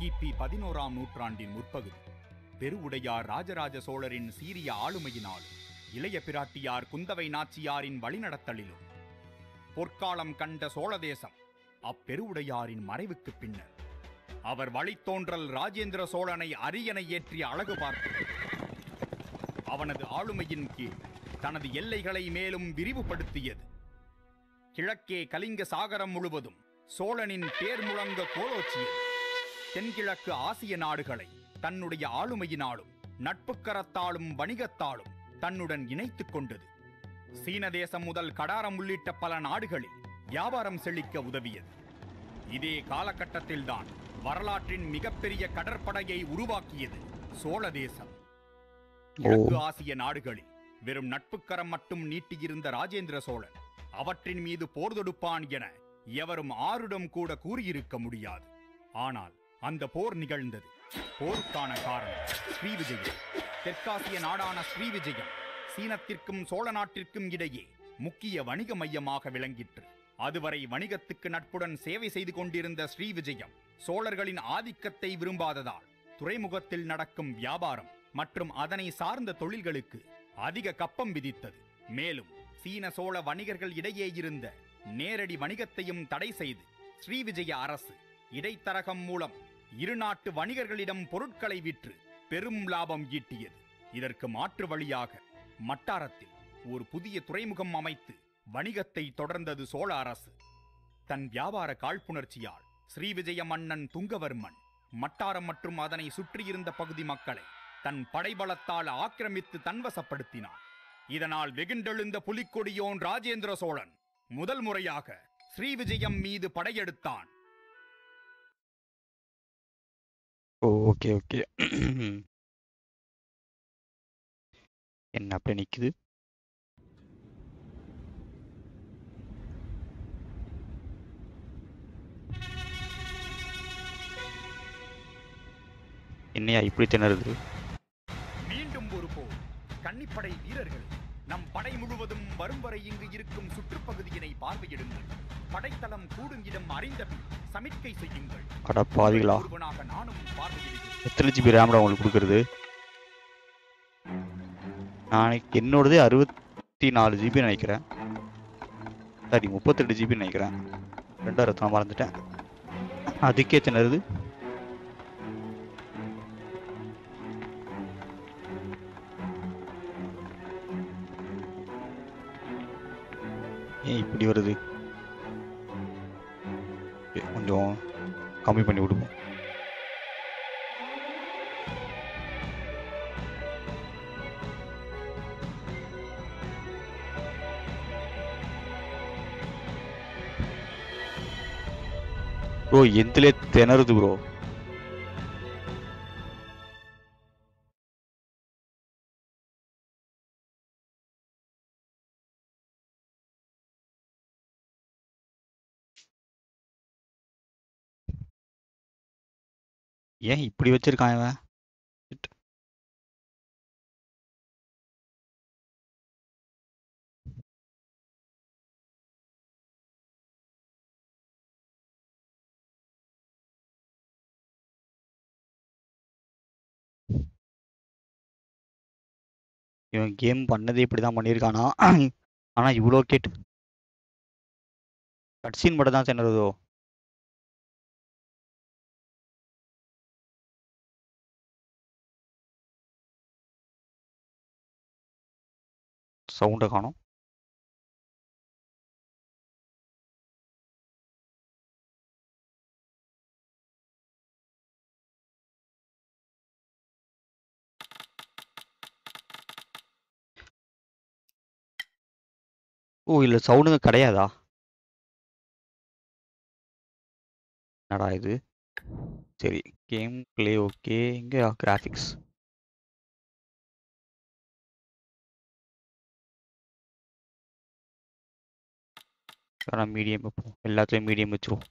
கிபி 11ஆம் நூற்றாண்டின் முற்பகுதி பெருவுடையார் ராஜராஜ சோழரின் சீரிய ஆளுமையினால் இளைய பிராட்டியார் குந்தவை நாச்சியாரின் வழிநடத்தலிலும் பொற்காலம் கண்ட சோழ தேசம் அப்பெருவுடையாரின் மறைவுக்கு பின்னர் அவர் வழித்தோன்றல் ராஜேந்திர சோழனை அரியணை ஏற்றி அழகு பார்த்து அவனது ஆளுமையின் கீழ் தனது எல்லைகளை மேலும் விரிவுபடுத்தியது. கிழக்கே கலிங்க சாகரம் முழுவதும் சோழனின் பேர் முழங்க கோலோச்சியது. தென்கிழக்கு ஆசிய நாடுகளை தன்னுடைய ஆளுமையினாலும் நட்புக்கரத்தாலும் வணிகத்தாலும் தன்னுடன் இணைத்துக் கொண்டது. சீன தேசம் முதல் கடாரம் உள்ளிட்ட பல நாடுகளில் வியாபாரம் செழிக்க உதவியது. இதே காலகட்டத்தில்தான் வரலாற்றின் மிகப்பெரிய கடற்படையை உருவாக்கியது சோழ தேசம். கிழக்கு ஆசிய நாடுகளில் வெறும் நட்புக்கரம் மட்டும் நீட்டியிருந்த ராஜேந்திர சோழன் அவற்றின் மீது போர் தொடுப்பான் என எவரும் ஆருடம் கூட கூறியிருக்க முடியாது. ஆனால் அந்த போர் நிகழ்ந்தது. போருக்கான காரணம் ஸ்ரீவிஜயம். தெற்காசிய நாடான ஸ்ரீவிஜயம் சீனத்திற்கும் சோழ நாட்டிற்கும் இடையே முக்கிய வணிக மையமாக விளங்கிற்று. அதுவரை வணிகத்துக்கு நட்புடன் சேவை செய்து கொண்டிருந்த ஸ்ரீவிஜயம் சோழர்களின் ஆதிக்கத்தை விரும்பாததால் துறைமுகத்தில் நடக்கும் வியாபாரம் மற்றும் அதனை சார்ந்த தொழில்களுக்கு அதிக கப்பம் விதித்தது. மேலும் சீன சோழ வணிகர்கள் இடையே இருந்த நேரடி வணிகத்தையும் தடை செய்து ஸ்ரீவிஜய அரசு இடைத்தரகம் மூலம் இரு நாட்டு வணிகர்களிடம் பொருட்களை விற்று பெரும் லாபம் ஈட்டியது. இதற்கு மாற்று வழியாக மட்டாரத்தில் ஒரு புதிய துறைமுகம் அமைத்து வணிகத்தை தொடர்ந்தது சோழ அரசு. தன் வியாபார காழ்ப்புணர்ச்சியால் ஸ்ரீவிஜய மன்னன் துங்கவர்மன் மட்டாரம் மற்றும் அதனை சுற்றியிருந்த பகுதி மக்களை தன் படைபலத்தால் ஆக்கிரமித்து தன்வசப்படுத்தினார். இதனால் வெகுண்டெழுந்த புலிக்கொடியோன் ராஜேந்திர சோழன் முதல் முறையாக ஸ்ரீவிஜயம் மீது படையெடுத்தான். என்ன அப்படி நிக்குது? என்னையா இப்படி திணறுது? மீண்டும் ஒரு போர். கன்னிப்படை வீரர்கள் நம் படை முழுவதும் வரும் வரை இங்கு இருக்கும் சுற்றுப்பகுதியினை பார்வையிடுங்கள். படைத்தளம் கூடுங்கிடம் அறிந்தபின் சமிக்கை செய்யுங்கள். கடப்பாதிகளா, நானும் பார்வையிடுகிறேன். எத்தனை ஜிபி ரேம்டா உங்களுக்கு கொடுக்குறது? நாளைக்கு என்னோடது 64 ஜிபி நினைக்கிறேன். சரி, 32 ஜிபி நினைக்கிறேன். 2000 மறந்துட்டேன். அதுக்கே திணறுது. இப்படி வருது. கொஞ்சம் கம்மி பண்ணி விடுவோம். ப்ரோ எந்திலே திணறுது ப்ரோ. ஏன் இப்படி வச்சிருக்கான் இவன்? இவன் கேம் பண்ணது இப்படிதான் பண்ணியிருக்கானா? ஆனா இவ்வளோ கேட்டு கட்சீன் மட்டும் தான் சென்றதோ? சவுண்டை காணும். இல்லை சவுண்டுங்க கிடையாதா? என்னடா இது? சரி, கேம் பிளே. ஓகே, இங்கே கிராஃபிக்ஸ் மீடியம் வைப்போம். எல்லாத்துலையும் மீடியம் வச்சுருவோம்.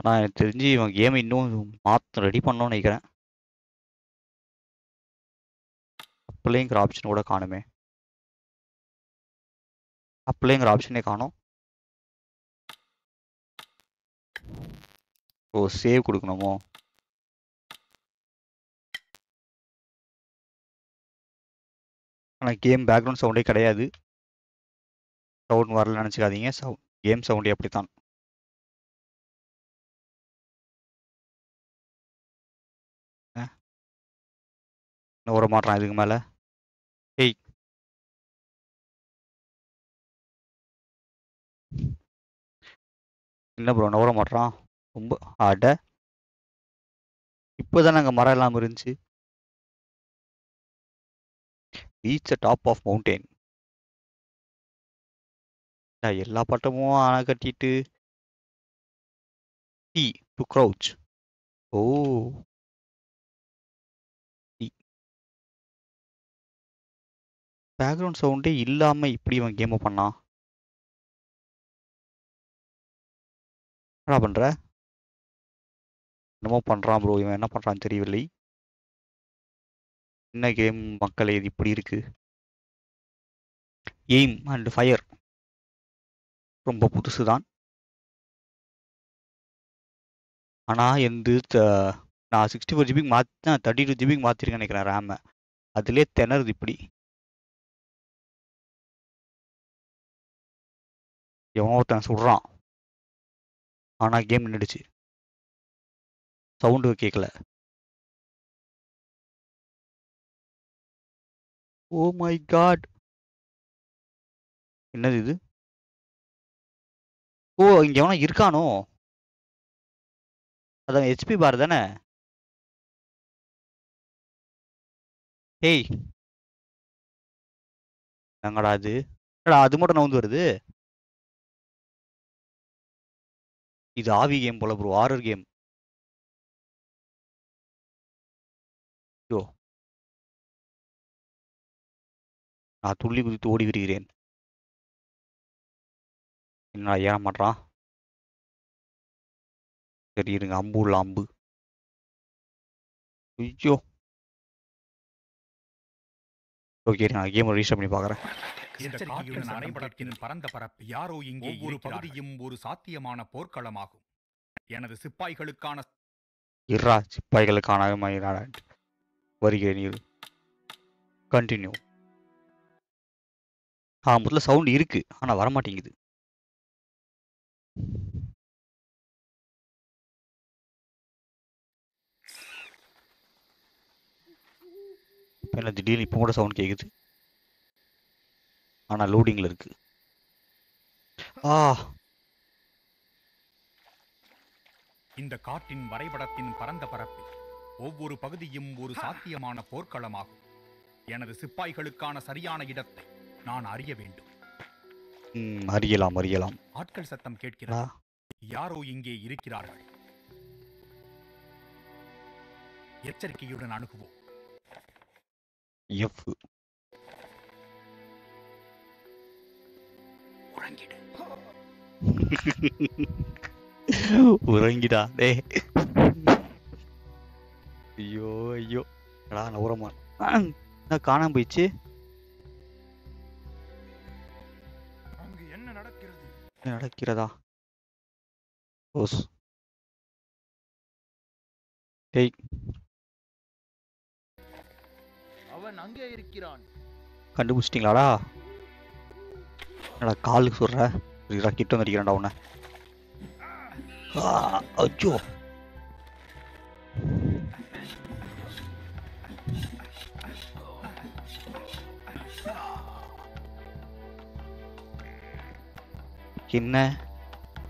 ஆனால் எனக்கு தெரிஞ்சு இவன் கேம் இன்னும் மாற்ற ரெடி பண்ணோன்னு நினைக்கிறேன். அப்படிங்கிற ஆப்ஷன் கூட காணுமே. அப்படிங்கிற ஆப்ஷனே காணும். Oh, save kuduknomo. Game background sound kadayadu. Sound varala nenachiradinga. Sound game sound appadi thaan. No more trying mala. Hey. No bro, no more trying. Harder. Ippozananga mara lam irundhi. Reach the top of mountain. Na ella pattamum ana kattittu T to crouch. Oh. Background sound இல்லாம இப்படி இவன் game பண்ணா என்ன பண்ற என்னமோ பண்றான் bro இவன் என்ன பண்றான் தெரியவில்லை என்ன கேம் மக்களே இது இப்படி இருக்கு aim and fire ரொம்ப புதுசுதான் ஆனா எந்து நான் 64 GB மாத்தினா 32 GB மாத்திருக்கேன்னு நினைக்கிறேன் RAM அதுலயே திணறுது இப்படி Yamata Sura Ana game Nidichi Sound of Kekla. Oh my god. In the Oh, in Yamana Yirkano Adam HP Bardana. Hey Nangarade Adamotan were there. It's an AV game, bro. Horror game. Yo. I'm going to go to the house. I'm going to go to the house. Yo. Okay, I'm going to reset the game. இந்த காற்றின் அரைபடத்தின் பரந்த பரப்பு யாரோ இங்கே ஒரு பகுதியும் ஒரு சாத்தியமான போர்க்களமாகும் எனது சிப்பாய்களுக்கான இரா சிப்பாய்களுக்கான மயிராட வருகிறேன் கண்டினியூ முதல்ல சவுண்ட் இருக்கு ஆனா வர மாட்டேங்குது என்ன திடீர்னு இப்ப கூட சவுண்ட் கேக்குது ஆனா லோடிங்ல இருக்கு ஆ இந்த காட்டின் வரைபடத்தின் பரந்த பரப்பு ஒவ்வொரு பகுதியும் ஒரு சாத்தியமான போர்க்களமாகும் எனது சிப்பாய்களுக்கான சரியான இடத்தை நான் அறிய வேண்டும் அறியலாம் அறியலாம் ஆட்கள் சத்தம் கேட்கிறதா யாரோ இங்கே இருக்கிறார்கள் எச்சரிக்கையுடன் அணுகுவோம் F Urangida, eh? Yo, yo, Rana Oraman. The Kana Bichi Another Kirada. Os. Take our Nanga Kiran. Can do sting Lara. I call for her. He's a kitten that you're down. Ah, a joke. Kinna,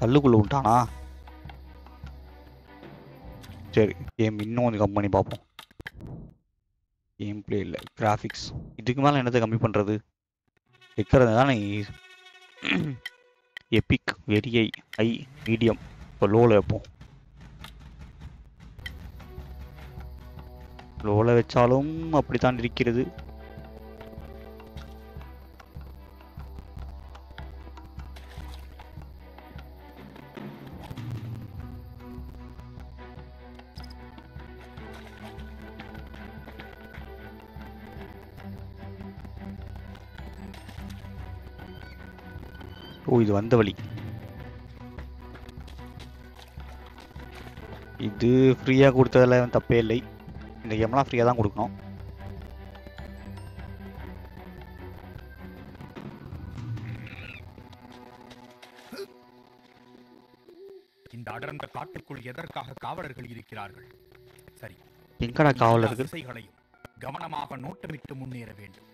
a look luntana. Jerry came in on the company bubble. Gameplay graphics. It took mal another company under the Epic, very high, medium, for low level. Low level chalum, a pretend rikiri. Oh, this is the one. இது ஃப்ரீயாக கொடுத்ததில் அவன் தப்பே இல்லை. இந்த கேம்லாம் ஃப்ரீயாக தான் கொடுக்கணும். இந்த அடர்ந்த காட்டுக்குள் எதற்காக காவலர்கள் இருக்கிறார்கள்? சரி, எங்கடா காவலர்கள்? கவனமாக நோட்டமிட்டு முன்னேற வேண்டும்.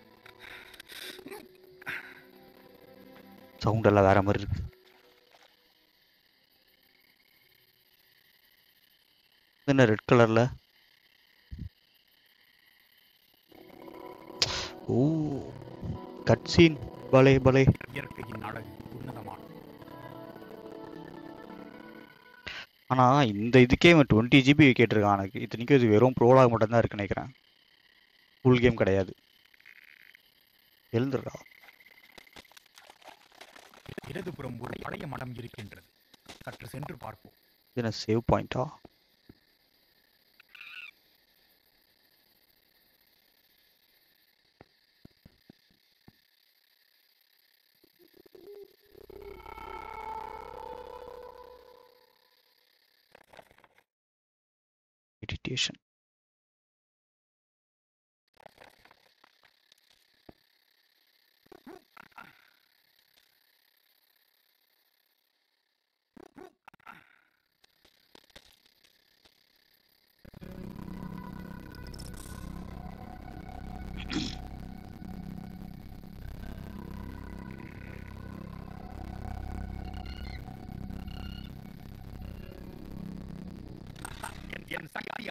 சவுண்ட் எல்லாம் வேற மாதிரி இருக்கு. என்ன ரெட் கலர்ல? ஓ, கட் சீன். பலே பலே. ஆனா இந்த இதுக்கே 20 GB கேட்டிருக்கான். எனக்கு இத்தனைக்கும் இது வெறும் ப்ரோலாக மட்டும்தான் இருக்கு நினைக்கிறேன். ஃபுல் கேம் கிடையாது. எழுந்துடா. இடதுபுறம் ஒரு பழைய மடம் இருக்கின்றது. சற்று சென்று பார்ப்போம். என்ன சேவ் பாயிண்டா? Meditation.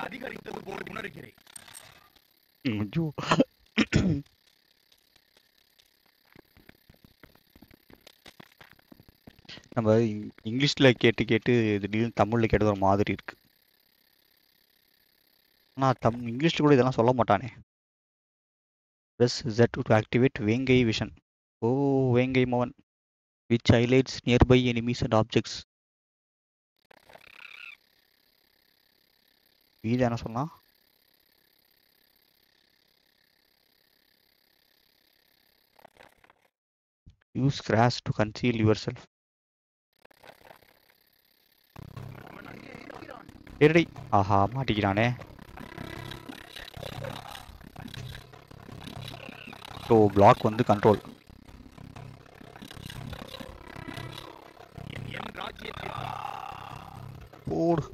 அதிகரித்தது போல் உணர்கிறேன். நம்ம இங்கிலீஷ்ல கேட்டு கேட்டு திடீர்னு தமிழ்ல கேட்டது ஒரு மாதிரி இருக்கு. ஆனா இங்கிலீஷ்ல கூட இதெல்லாம் சொல்ல மாட்டானே. Press Z to activate Vengai Vision. ஓ, வேங்கை மோகன். Which highlights nearby enemies and objects. இது என்ன சொன்னா? Use crash to conceal yourself. ஏடி, ஆஹா மாட்டிக்கிறானே. ஸோ பிளாக் வந்து கண்ட்ரோல். போடு.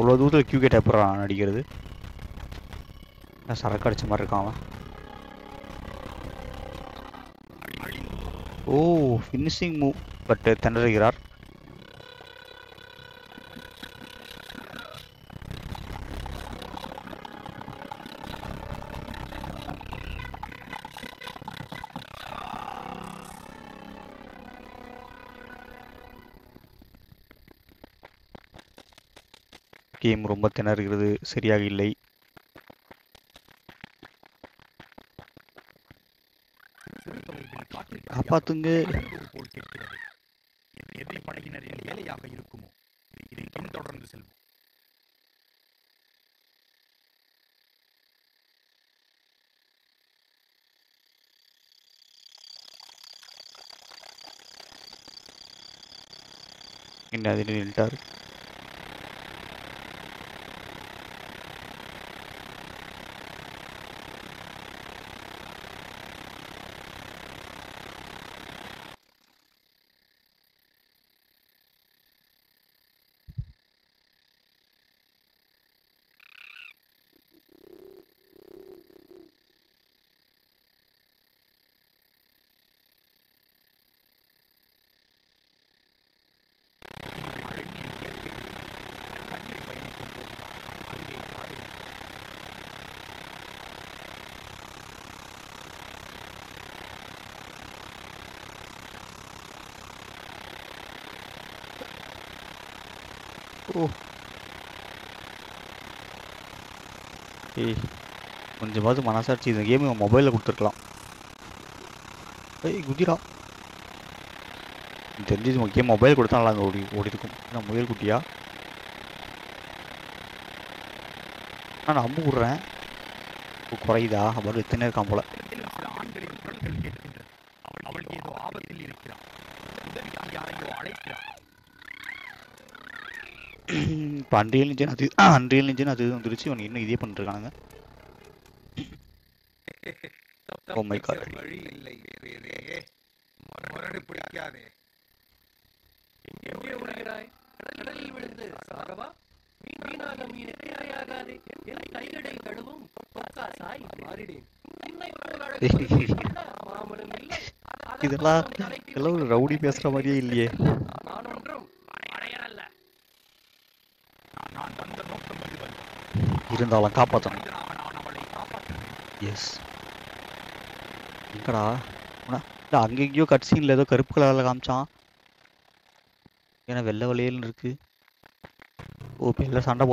அவ்வளோ தூரத்தில் கியூ கேட் எப்பறான் அடிக்கிறது? சரக்கு அடிச்ச மாதிரி இருக்கான் அவன். ஓ, ஃபினிஷிங் மூவ். பட் திணறுகிறார். கேம் ரொம்ப திணறுகிறது, சரியாக இல்லை. காப்பாத்துங்க. என்ன அது நின்றார்? ஏய், கொஞ்சமாவது மனசாட்சி. இந்த கேம் மொபைலில் கொடுத்துருக்கலாம். ஏய் குதிரா, தெரிஞ்சது கேம் மொபைல் கொடுத்தா நல்லா அங்கே ஓடி இருக்கும். நான் முயல் குட்டியா? நான் அம்பு விட்றேன். குறையுதா? அப்புறம் எத்தனை இருக்கான் போல. Unreal engine அது Unreal engine அது வந்துருச்சு இவங்க இன்னும் இதே பண்ணிட்டு இருக்காங்க Oh my god மரண பிடிக்காதே எங்கே ஓடுகிறாய் கடலில் விழுந்து சாகவா மீனாக மீனையாகாதே என் கைகளை தடுவும் பக்கா சாய் மாறிடே உன்னை போல அழகு மாமனும் இல்லை இதெல்லாம் எல்லாம் ரவுடி பேசுற மாதிரியே இல்லையே நான் ஒன்றும் அடையறல்ல நான் அந்த நோக்கம் முடிவன் இருந்தாலும் காப்பாத்தணும் எஸ் இங்கடா I am going to cut scene. I am going to cut scene. I am going to cut scene. Oh, I am going to cut scene. I am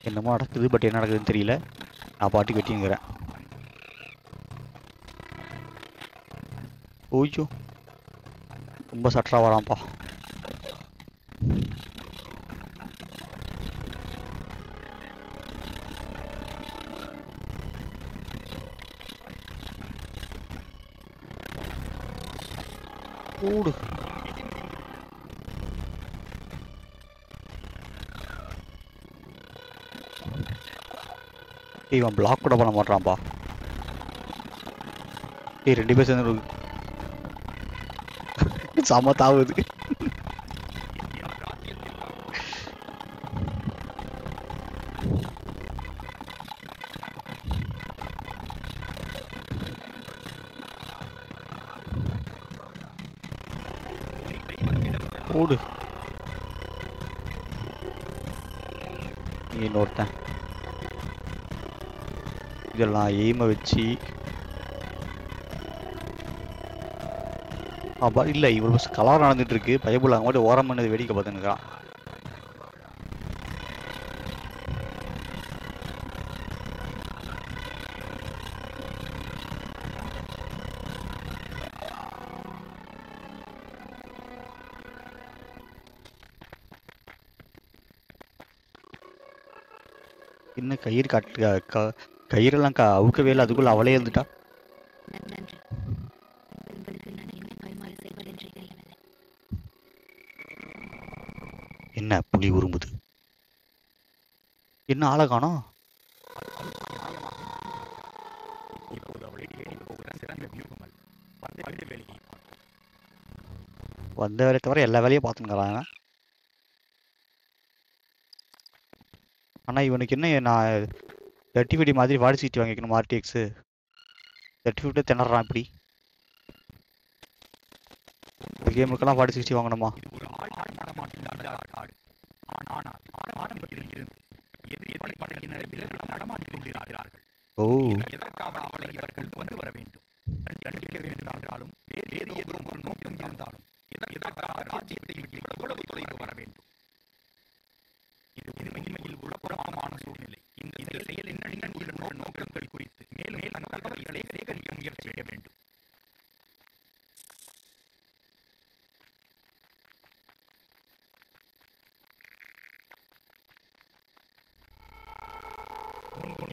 going to cut scene. I am going to cut scene. Oh, you are going to cut scene. Food. Even block could have a trampa. Here, debate in the room. It's a matter with it. இதெல்லாம் ஏய்ம வெச்சி அப்ப இல்ல இவ bus colour நடந்துட்டு இருக்கு பயபுல அங்க வந்து ஓரம் பண்ணது வேடிக்கை பார்த்துனேங்க இன்ன கயிறு கட்ட கையிரலங்கா அவுக்கவேல அதுக்குள்ள அவளே இருந்துட்டா நன்றி உங்களுக்கு நான் என்ன கைமாறு செய்வதென்றீர்கள் என்ன புலி உருமுது என்ன ஆளை காணோம் இப்போது அவளை தேடி போகிற சிறந்த வியூகமல் வந்த வேலை தவிர எல்லா வேலையும் பார்த்துங்கறாங்க ஆனா இவனுக்கு என்ன நான் 35 மாதிரி வாடி சீட் வாங்கிக்கணும் RTX 35 தினறான் இப்படி இந்த கேமுக்கெல்லாம் 4060 வாங்கணுமா இது ஒரு ஆள் மாட மாட்டீங்க ஆடு ஆனா ஆடம் பட்டிருக்கிறது எது எப்படி பட்டிருக்கிறது விலக நடமாட்டிக் கொண்டிருக்கிறார்கள் ஓ எதற்காக அவளை இவர்கள் கொண்டு வர வேண்டும் தண்டிக்க வேண்டும் என்றாலும் வேறு ஏதோ ஒரு நோக்கம் இருந்தாலும் எதற்காக ராஜ்யத்தை விட்டு இவ்வளவு தொலைவு வர வேண்டும் இது உண்மையில் உலகமான சூழ்நிலை இந்த செயல் என்னடின் உள்ள நோக்கங்கள் குறித்து மேலும் மேலும் கல்பனைகளை சேகரிக்க முயற்சி செய்ய வேண்டும்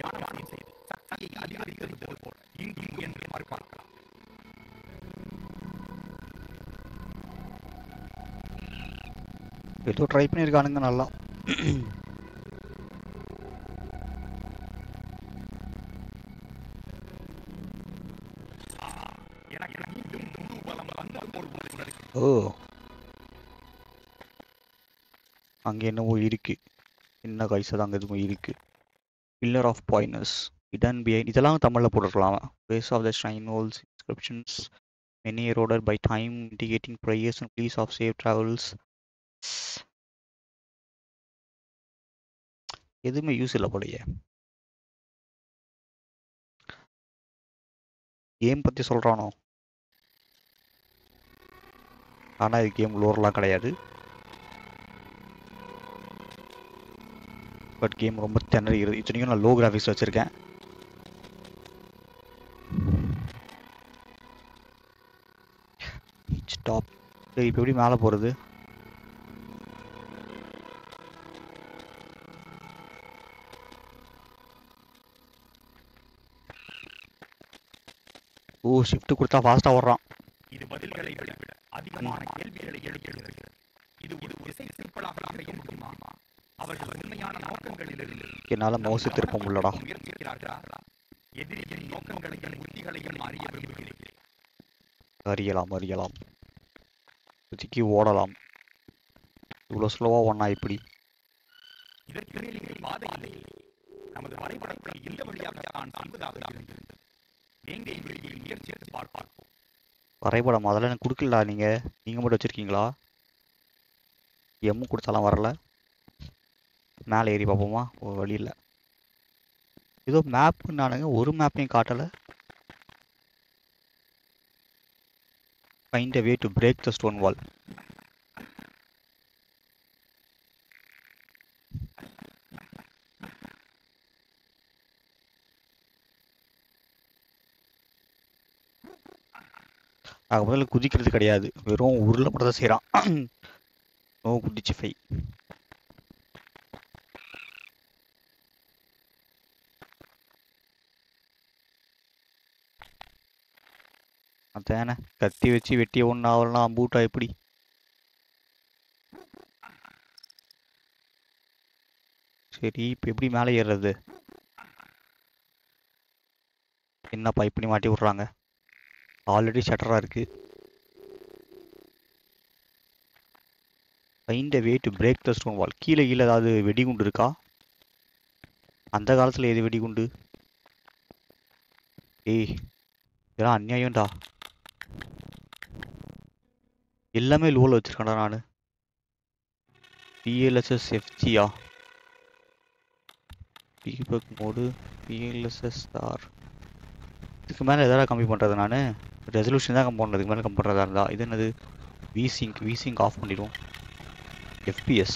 ஞானம் செய்து சக்தியை அதிகரிப்பது போல இங்கும் முயன்று பார்க்கலாம் ஏதோ ட்ரை பண்ணிருக்கானுங்க நல்லா Oh, again, no iriki in the Kaisa Pillar of Pointers. Hidden behind it along Tamala Purlama. Base of the shrine walls, inscriptions, many eroded by time, indicating prayers and pleas of safe travels. This may use a game Patti Solrano. ஆனா இந்த game லோர்லாம் கிடையாது but game ரொம்ப திணறிடுது இத்தனையும் நான் low graphics வச்சிருக்கேன் stop இப்போ எப்படி மேலே போறது ஓ Oh, shift kurta fast avarran. Idu badilgalai vida adhigamana kelvigalai elukkirukku. Idu oru visai simplaaga irukka mudiyuma? Avargal unmaiyana nokkangalil irundha. Ennaala mouse thiruppa mullada. Edhiriyin nokkangalai uttigalai maariya virumbugireen. Ariyalam. Sudiki odalam. Ivlo slow ah onna ipdi. Idhukku ningal vaadai illai. Namadhu varaipadatthil indha valiyaga thaan sambudhaavudhu. Vengai Vision muirchiyathu paarpaakum. வரைபடம் முதல்ல எனக்கு கொடுக்கலடா. நீங்கள் மட்டும் வச்சுருக்கீங்களா? M கொடுத்தாலாம் வரல. மேலே ஏறி பார்ப்போமா? ஒரு வழி இல்லை. ஏதோ மேப்புன்னானுங்க, ஒரு மேப்பையும் காட்டலை. Find a way to break the stone wall. ஆக முதல்ல குதிக்கிறது கிடையாது, வெறும் உருளை மட்டும் தான் செய்கிறான். ஓ குடிச்சு ஃபை அதானே கத்தி வச்சு வெட்டிய ஒன்று ஆகலாம். அம்பூட்டா எப்படி சரி இப்போ எப்படி மேலே ஏறுறது? என்ன பைப்னி மாட்டி விட்றாங்க. ஆல்ரெடி ஷட்டராக இருக்குது. Find a way to break the stone wall. கீழே ஏதாவது வெடிகுண்டு இருக்கா? அந்த காலத்தில் எது வெடிகுண்டு? ஏய் இதெல்லாம் அநியாயம்டா. எல்லாமே லோவில் வச்சுருக்கேன்டா நான். பிஎல்எஸ்எஸ் எஃப்ஜியா பீபக் மோடு பிஎல்எஸ்எஸ்ஆர். இதுக்கு மேலே எதாவது கம்மி பண்ணுறது? நான் ரெசல்யூஷன் தான் கம்மி பண்ணுறது. இதுக்கு மேலே கம்மி பண்ணுறதா இருந்தால் இது என்னது? வீசிங் ஆஃப் பண்ணிவிடுவோம். எஃப்பிஎஸ்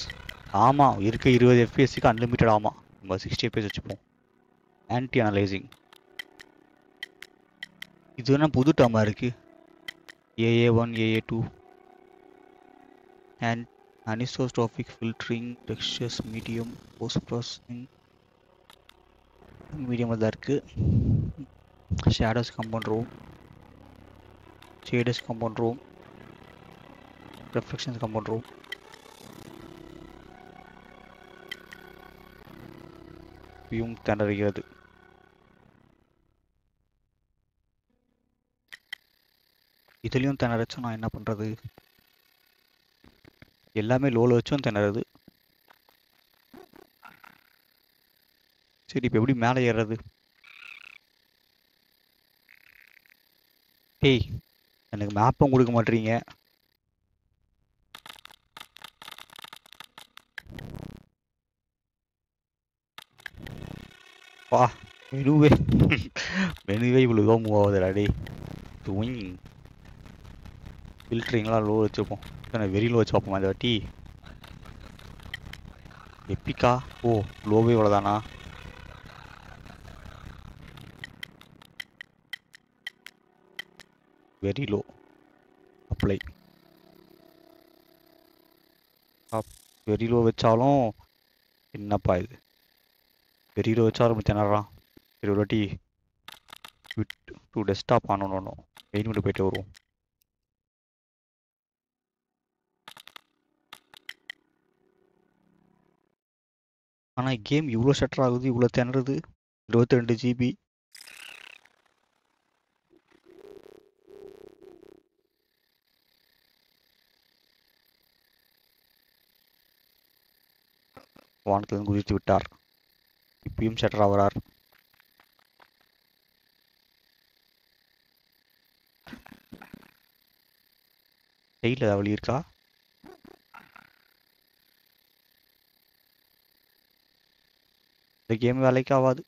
ஆமாம் இருக்க 20 FPS அன்லிமிட்டட். ஆமாம் நம்ம 60 FPS வச்சுப்போம். ஆன்டி அனலைசிங் இது என்ன புது டமாக இருக்குது? AA1 AA2 and anisotropic filtering textures medium post processing மீடியமாக தான் இருக்குது. Shadows compound room, reflections compound room. Fume தண்டரிக்கிறது. இதுலயும் தண்டரிச்சு நான் என்ன பண்றது? எல்லாமே லோல வச்சும் தண்டறது. சரி இப்ப எப்படி மேலே ஏறுறது? ஏய் எனக்கு மேப்பும் கொடுக்க மாட்டீங்க. வா மெனுவே இவ்வளோ தான் மூவ் ஆகுது. அடே துயிங் ஃபில்ட்ரிங்லாம் லோ வச்சுப்போம். நான் வெரி லோ வச்சு பார்ப்போம். அந்த வாட்டி எப்பிக்கா. ஓ லோவே இவ்வளோதானா? Very low. Apply. Up. Very low வச்சாலும் என்னப்பா இது? Very low வச்சாலும் தினறா. சரி ஒரு வாட்டி டூ டெஸ்க்டாப் பண்ணணும். 8 minutes போயிட்டு வருவோம். ஆனால் கேம் இவ்வளோ ஷட்டர் ஆகுது, இவ்வளோ திணறது. 22 GB. வானத்திலிருந்து குதித்து விட்டார். இப்பயும் ஷட்டர் ஆகிறார். கையில் ஏதாவது வழி இருக்கா? இந்த கேம் வேலைக்கு ஆகாது.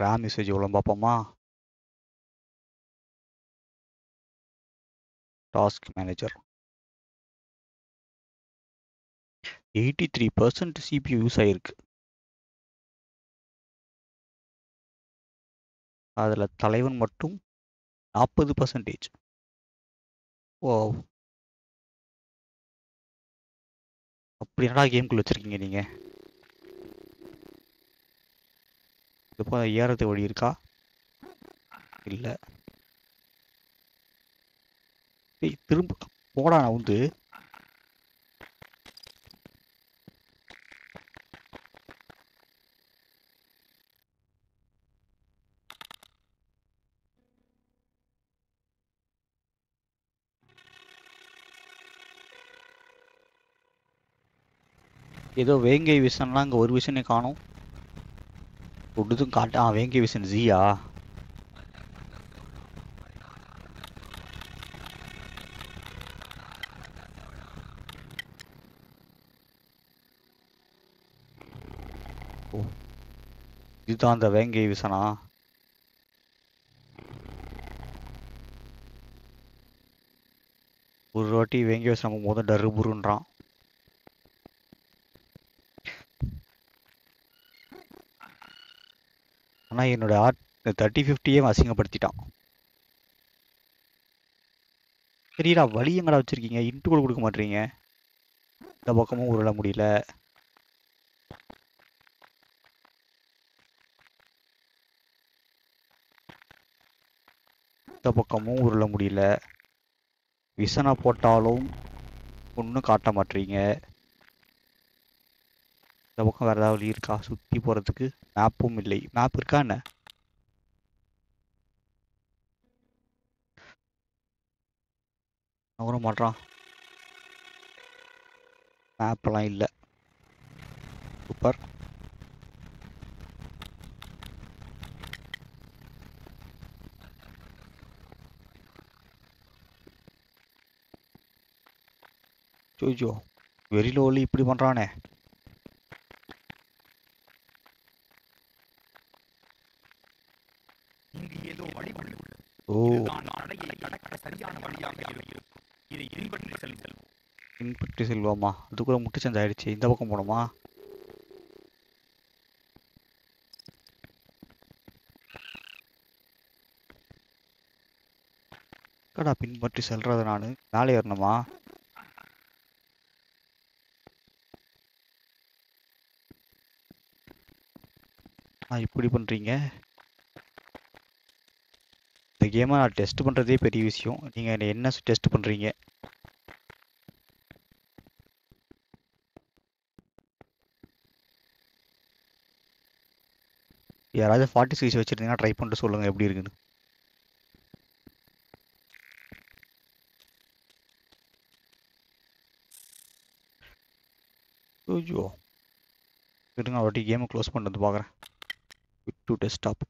RAM usage எவ்வளோ பார்ப்போமா? டாஸ்க் மேனேஜர் 83% CPU யூஸ் ஆகிருக்கு. அதில் தலைவன் மட்டும் 40%. Wow. How game you game? What ஏதோ Vengai Vision லாங்க ஒரு விஷனே காணோம். ஒடுது காட்ட Vengai Vision ஜியா. ஓ. இதுதான் அந்த Vengai Vision ஆ. ஒரு வாட்டி Vengai Vision மொத டர்புருன்றான். I am not 3050 am asking about it. Here are varying around checking into good matring. The Bakamo Rula Mudilla Visana Portalum Unakata matring. The book of the cast would keep for the map. Map Kana Matra Map Line Super Jojo very lowly pretty Montrane. Oh, input Silvama, Duka Mutations I change the Bakamama cut up in but is rather than Nali or Nama I put it on ring, eh? The game are test பண்றதே பெரிய விஷயம் நீங்க என்ன test பண்றீங்க யாராவது 40 cheese வச்சிருந்தீங்கன்னா try பண்ணி சொல்லுங்க எப்படி இருக்குன்னு ஓஜோ இருங்க ஒரு கேம் க்ளோஸ் பண்ணது பார்க்கறேன் to desktop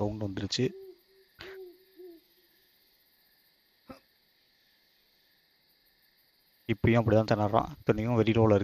Sound on the PM present and around the new very roller.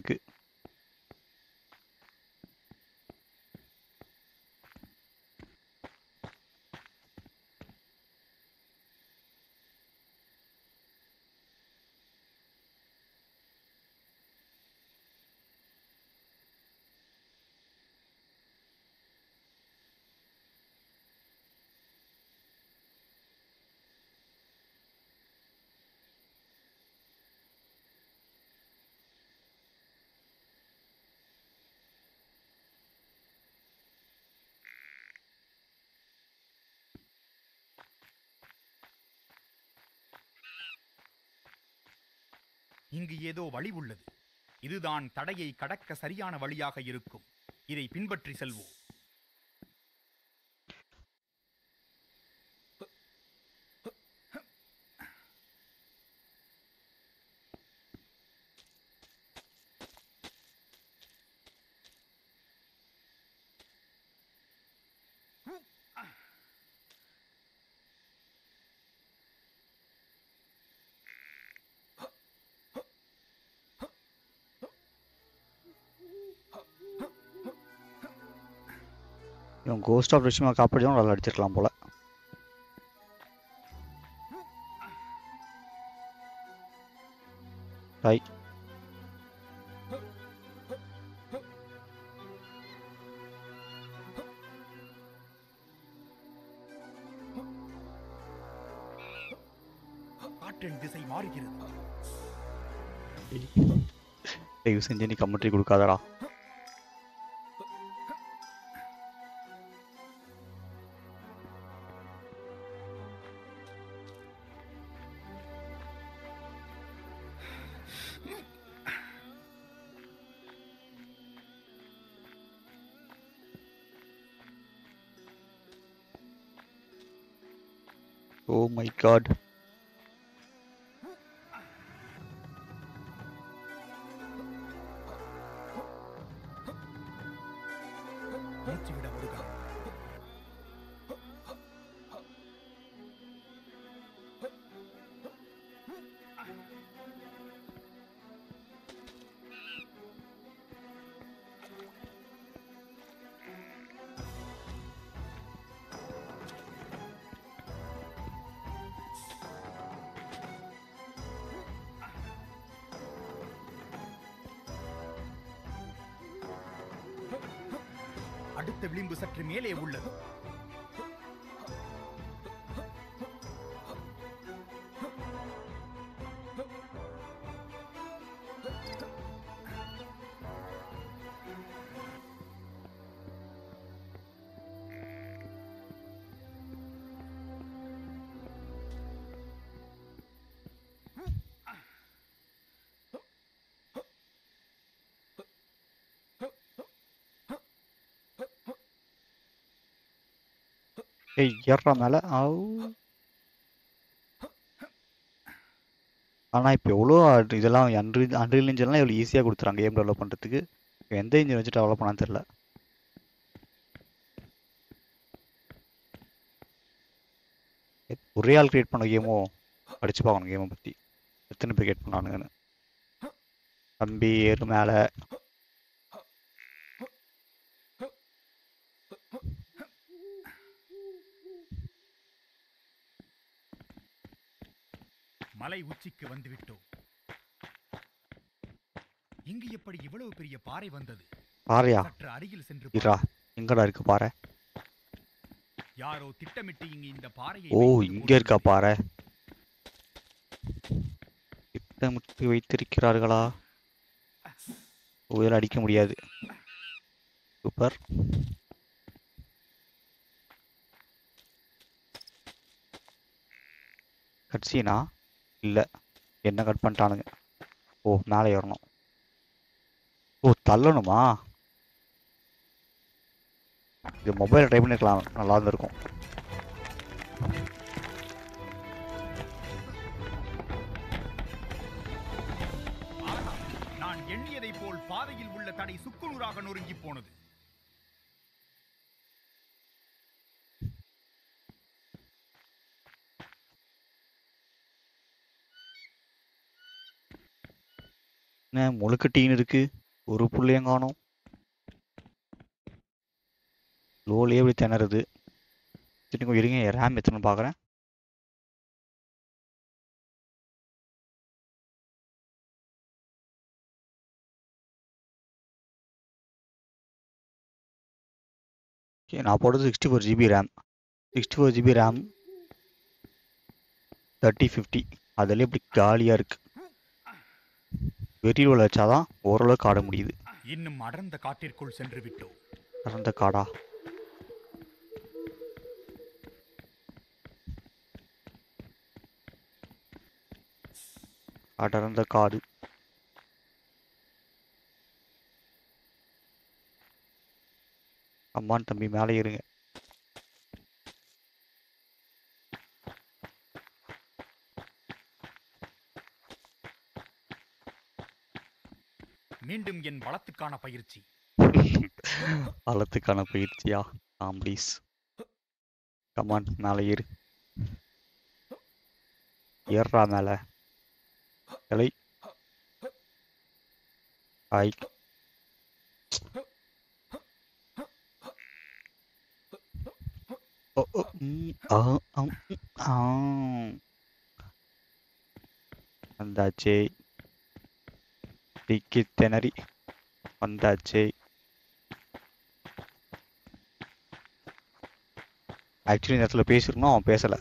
இங்கு ஏதோ வழி உள்ளது இதுதான் தடையை கடக்க சரியான வழியாக இருக்கும் இதை பின்பற்றி செல்வோம் இவன் கோஸ்ட் ஆஃப் ரஷ்மா காப்பாடிதான் நல்லா அடிச்சிருக்கலாம் போல. டை காற்றின் திசை மாறுகிறது. தயவு செஞ்சு நீ கமெண்ட்ரி கொடுக்காதடா. ஓ மை காட், அடுத்த விளிம்பு சற்று மேலே உள்ளது. ஏய் ஏறா மேலே ஆவு. ஆனால் இப்போ எவ்வளோ இதெல்லாம் அன்றில் இன்ஜின்லாம் எவ்வளோ ஈஸியாக கொடுத்துறாங்க கேம் டெவலப் பண்ணுறதுக்கு. எந்த இன்ஜின் வச்சு டெவலப் பண்ணான்னு தெரில. ஒரே ஆள் கிரியேட் பண்ண கேமோ அடிச்சு பார்க்கணும். கேமை பற்றி எத்தனை பேர் கிரியேட் பண்ணானுங்கன்னு. தம்பி ஏறு மேலே. மலை உச்சிக்கு வந்துவிட்டோம். இங்கு எப்படி இவ்வளவு பெரிய பாறை வந்தது? பாறையா? சற்று அருகில் சென்று இரா, எங்கடா இருக்கு பாறை? யாரோ திட்டமிட்டு இங்க இந்த பாறையை ஓ இங்க இருக்கா பாறை திட்டமிட்டு வைத்திருக்கிறார்களா? உயிரை அடிக்க முடியாது. சூப்பர். கட்சினா இல்லை, என்ன கட் பண்ணிட்டானுங்க? ஓ மேலே ஏறணும். ஓ தள்ளணுமா? இது மொபைலில் ட்ரை பண்ணிக்கலாம், நல்லா தான் இருக்கும். நான் எண்ணியதை போல் பாதையில் உள்ள தடை சுக்குநூறாக நொறுங்கி போனது. முழுக்க டீன் இருக்கு, ஒரு புள்ளையும் காணும். லோலே எப்படி திணறுது. திரும்ப இருங்க, ரேம் எத்தனை பார்க்குறேன். ஓகே, நான் போட்டது 64 GB ரேம். 64 GB RAM 3050. அதில் எப்படி காலியாக இருக்கு. வெறியில் வச்சாதான் ஓரளவுக்கு ஆட முடியுது. இன்னும் அடர்ந்த காட்டிற்குள் சென்று விட்டோம். அடர்ந்த காடா? அடர்ந்த காடு. அம்மான் தம்பி மேலே ஏறுங்க. மீண்டும் என் வளத்துக்கான பயிற்சி. வளத்துக்கான பயிற்சியா? ஆம் ப்ளீஸ், கமான் மேலே ஏறு. ஏறா மேலே. கலை ஆய் On that J. Pick it tenary on that J. Actually, that's the pace. No, Pesala.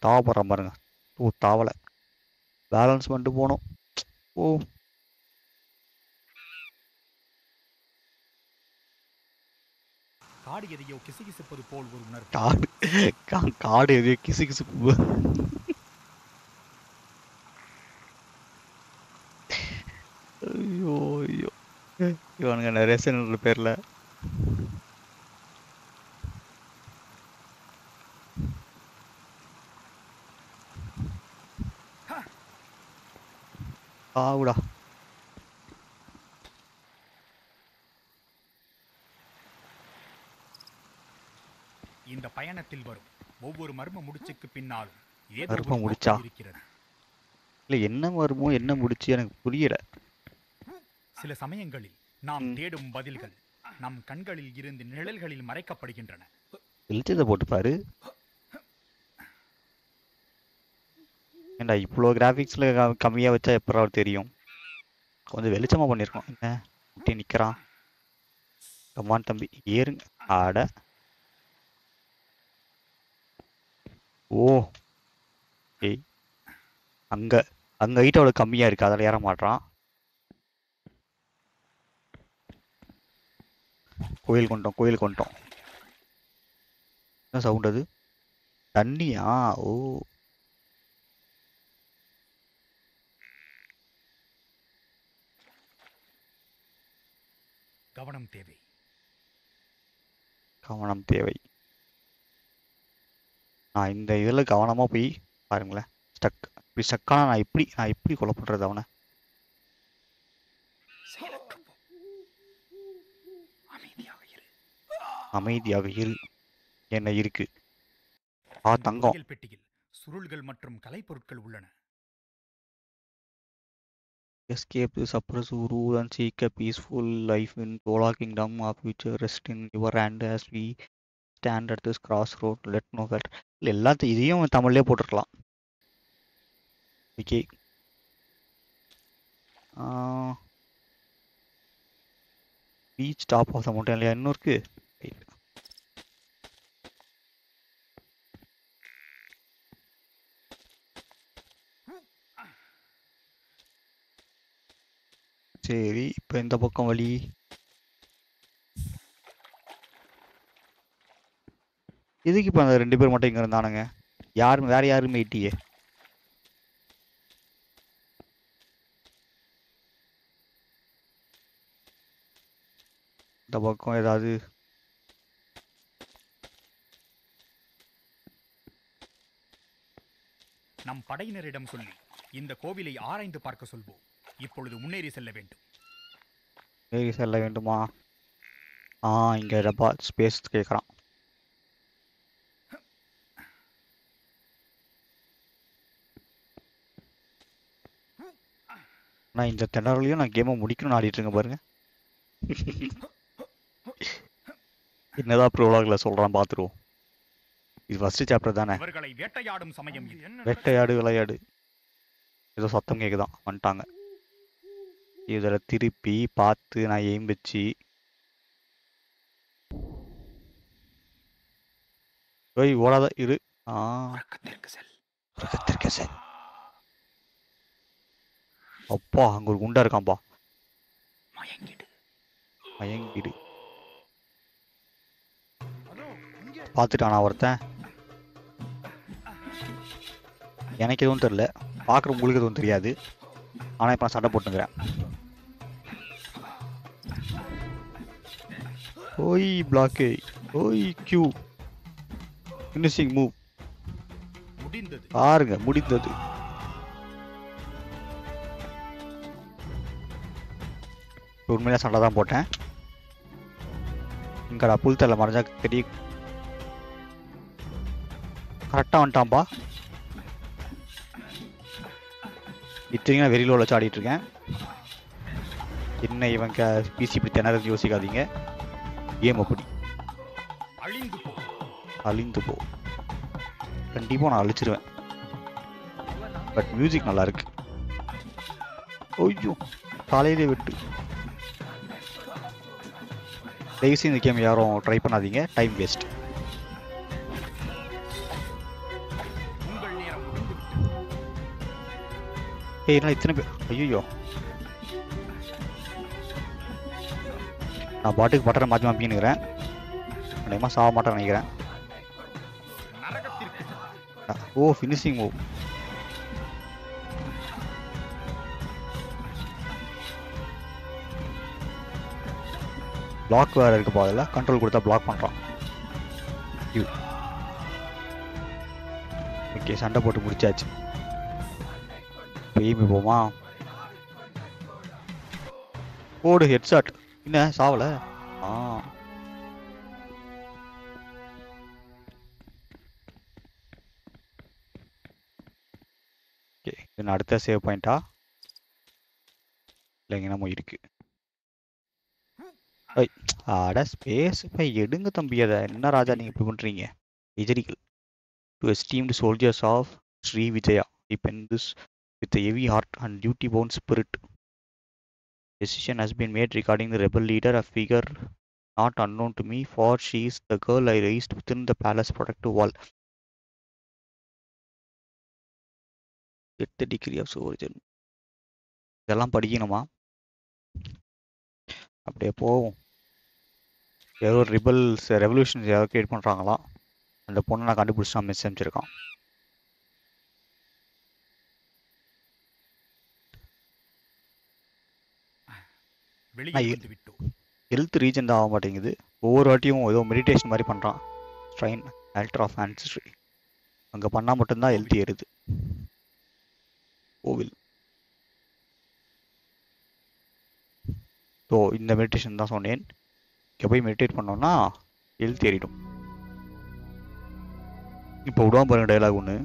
Tower, two tower balance one to bono. Oh, card, you kissing is for the pole. Card, can't card, you kissing is you are gonna rest and repair. Aura. In the Payana Tilbur, over Marma Mudchik Pinal, yet from Mudcha. Yenna or Moyena Mudchi and Purira Silasamiangali, Nam Dedum Badilgal, Nam Kangalil Girin, the Nedal Galil Mareka Padikindana. Little about Paris. And I pull graphics like a Kamia with a Proterium. On the Velicham of Nirkona, Tinikra, the one to be earing harder. Oh, hey, Anga eat out of Kamia, Kadayara Matra. Coil conto. The sound of it. Tania, oh. Kavanam Tevai. I in the Yella Kavanamo P. Parangla stuck. Pisakana, I pre Colopotra Dona. Amid Yagir and a Yirki. Ah, Tango Petigal, Surulgal Matrum Kalipurkalulana. Escape the suppressed rule and seek a peaceful life in Chola Kingdom of which rest in your hand as we stand at this crossroad. Let no that. Lella the idiom and Tamale Poterla. Okay. Beach top of the mountain. Right. Seri, penda pakam vali. Idhukku panna rendu per mattum inga irundhaanga. Yaarum vera yaarum itiye. Da pakam edavadhu nam padainaridam solli indha kovilai aaraindhu paarka solvom. இப்பொழுது முன்னேறி செல்ல வேண்டும். முன்னேறி செல்ல வேண்டுமா? இங்க ரப்பா space கேக்குறான். நான் இந்த தென்னறலயும் நான் கேமை முடிக்கணும் ஆடிட்டு இருக்கேன் பாருங்க. என்னடா ப்ரோலாக்ல சொல்றான் பாத்துறோம். இது ஃபர்ஸ்ட் சாப்டர் தானே. அவர்களை வேட்டையாடும் சமயம் இது. வேட்டையாடு விளையாடு. ஏதோ சத்தம் கேக்குதான் வந்துட்டாங்க. Either Tiripi, Path, and I aim with Chi. Wait, what are the Rakatirkasel? Opa, Gurunda Kamba. My young kid. Path it on our time. Yanaki don't tell it. Parker Bulga don't read I pass out a photograph. Oi, block A. Oi, Q. Finishing move. Arga, Mudindadu. Turmina Sandada Potan. Incarapulta Lamarja Kadi. Karata on Tamba. இத்தனையும் very லோவில் சாடிட்டு இருக்கேன். என்ன இவங்க PC இப்படி திணறது யோசிக்காதீங்க. Game அப்படி அழிந்து போ, கண்டிப்பாக நான் அழிச்சிருவேன். பட் மியூசிக் நல்லா இருக்கு. ஓய்யோ காலையிலே விட்டு தயவுசெய்து இந்த கேம் யாரும் ட்ரை பண்ணாதீங்க, டைம் வேஸ்ட். ஏய் நான் இத்தனை பேர் ஐயோ நான் பாட்டுக்கு பட்டரை மாற்றி மாப்பிங்கிறேன். நினைமா சாக மாட்டேன்னு நினைக்கிறேன். ஓ ஃபினிஷிங் ஓ பிளாக் வேறு இருக்கு போதில்ல, கண்ட்ரோல் கொடுத்தா பிளாக் பண்ணுறான். ஓகே சண்டை போட்டு முடிச்சாச்சு. எய்மி போமா போடு ஹெட்ஷாட். என்ன சாவலை? ஆ ஓகே இது அடுத்த சேவ் பாயிண்டா இல்லைங்க நம்ம இருக்கு. அட ஸ்பேஸ் பை எடுங்க தம்பி. அதை என்ன ராஜா நீங்கள் இப்படி பண்ணுறீங்க? எஜரிகள் to esteemed soldiers of Sri Vijaya defend this with heavy heart and duty bound spirit. Decision has been made regarding the rebel leader, a figure not unknown to me, for she is the girl I raised within the palace productive wall. எட்டு degree of soldier இதெல்லாம் படிக்கணுமா? அப்படியே போவோம். ஏதோ rebels revolutions ஏதாவது create பண்ணுறாங்களாம். அந்த பொண்ணை நான் கண்டுபிடிச்சி நான் மெசேஜ் அனுப்பிச்சிருக்கான். ஹெல்த் ரீஜன் தான் ஆக மாட்டேங்குது. ஒவ்வொரு வாட்டியும் ஏதோ மெடிடேஷன் மாதிரி பண்ணுறான். ஸ்ட்ரைன் ஆல்டர் ஆஃப் ஆன்சஸ்ட்ரி அங்கே பண்ணால் மட்டும்தான் ஹெல்த் ஏறுது. கோவில் ஸோ இந்த மெடிடேஷன் தான் சொன்னேன். இங்கே போய் மெடிடேட் பண்ணோம்னா எழுத்து ஏறிடும். இப்போ விடுவான் பாருங்க டைலாக் ஒன்று.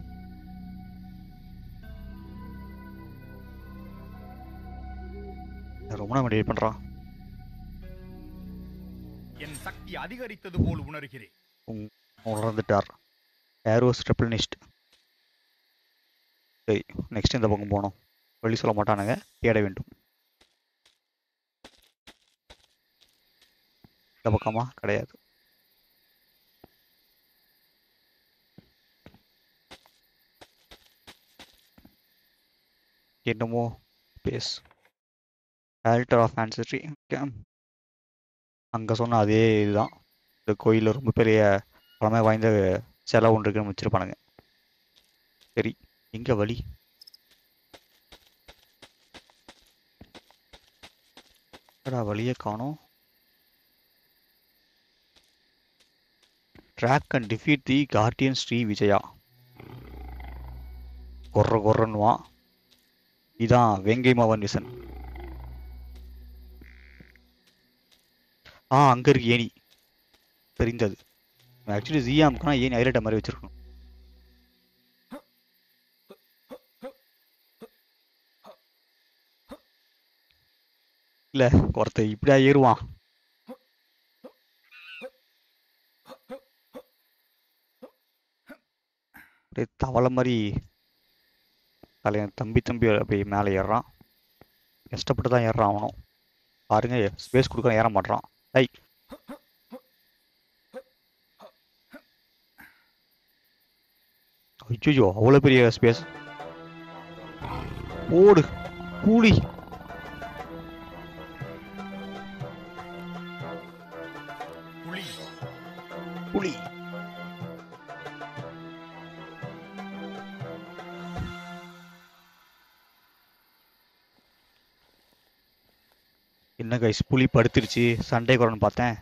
ரொம்ப நான் மெடிடேட் பண்ணுறான். என் சக்தி அதிகரித்தது போல் உணர்கிறேன். உணர்ந்துட்டார் ஏரோஸ் ட்ரிபிள்னிஸ்ட். சரி நெக்ஸ்ட் இந்த பக்கம் போனோம். வழி சொல்ல மாட்டானுங்க, தேட வேண்டும். இந்த பக்கமா கிடையாது. என்னமோ பேஸ் ஆல்டர் ஆஃப் ஆன்சஸ்ட்ரி அங்கே சொன்ன அதே இதுதான். இந்த கோயிலில் ரொம்ப பெரிய பழமை வாய்ந்த செலவு ஒன்று இருக்குன்னு வச்சுருப்பானுங்க. சரி எங்கே வழி? வழியை காணோம். Track and defeat the Guardian Tree Vijaya. கொர்ற கொர்றன்னுவா. இதான் வெங்கை விஷன். ஆ அங்கே இருக்கு ஏனி தெரிந்தது. ஆக்சுவலி ஜியாமுக்குனா ஏனி ஹைலைட் மாதிரி வச்சிருக்கணும். இல்லை ஒருத்த இப்படியா ஏறுவான். அப்படியே தவளை மாதிரி தலைய தம்பி தம்பி அப்படியே மேலே ஏறுறான். கஷ்டப்பட்டு தான் ஏறுறான் அவனும். பாருங்க ஸ்பேஸ் கொடுக்க ஏற மாட்டான். ஐ ஐயோ அவ்வளோ பெரிய ஸ்பேஸ். ஓடு கூலி. புலி என்ன கைஸ்? புலி படுத்துருச்சு. சண்டே குரன்னு பார்த்தேன்.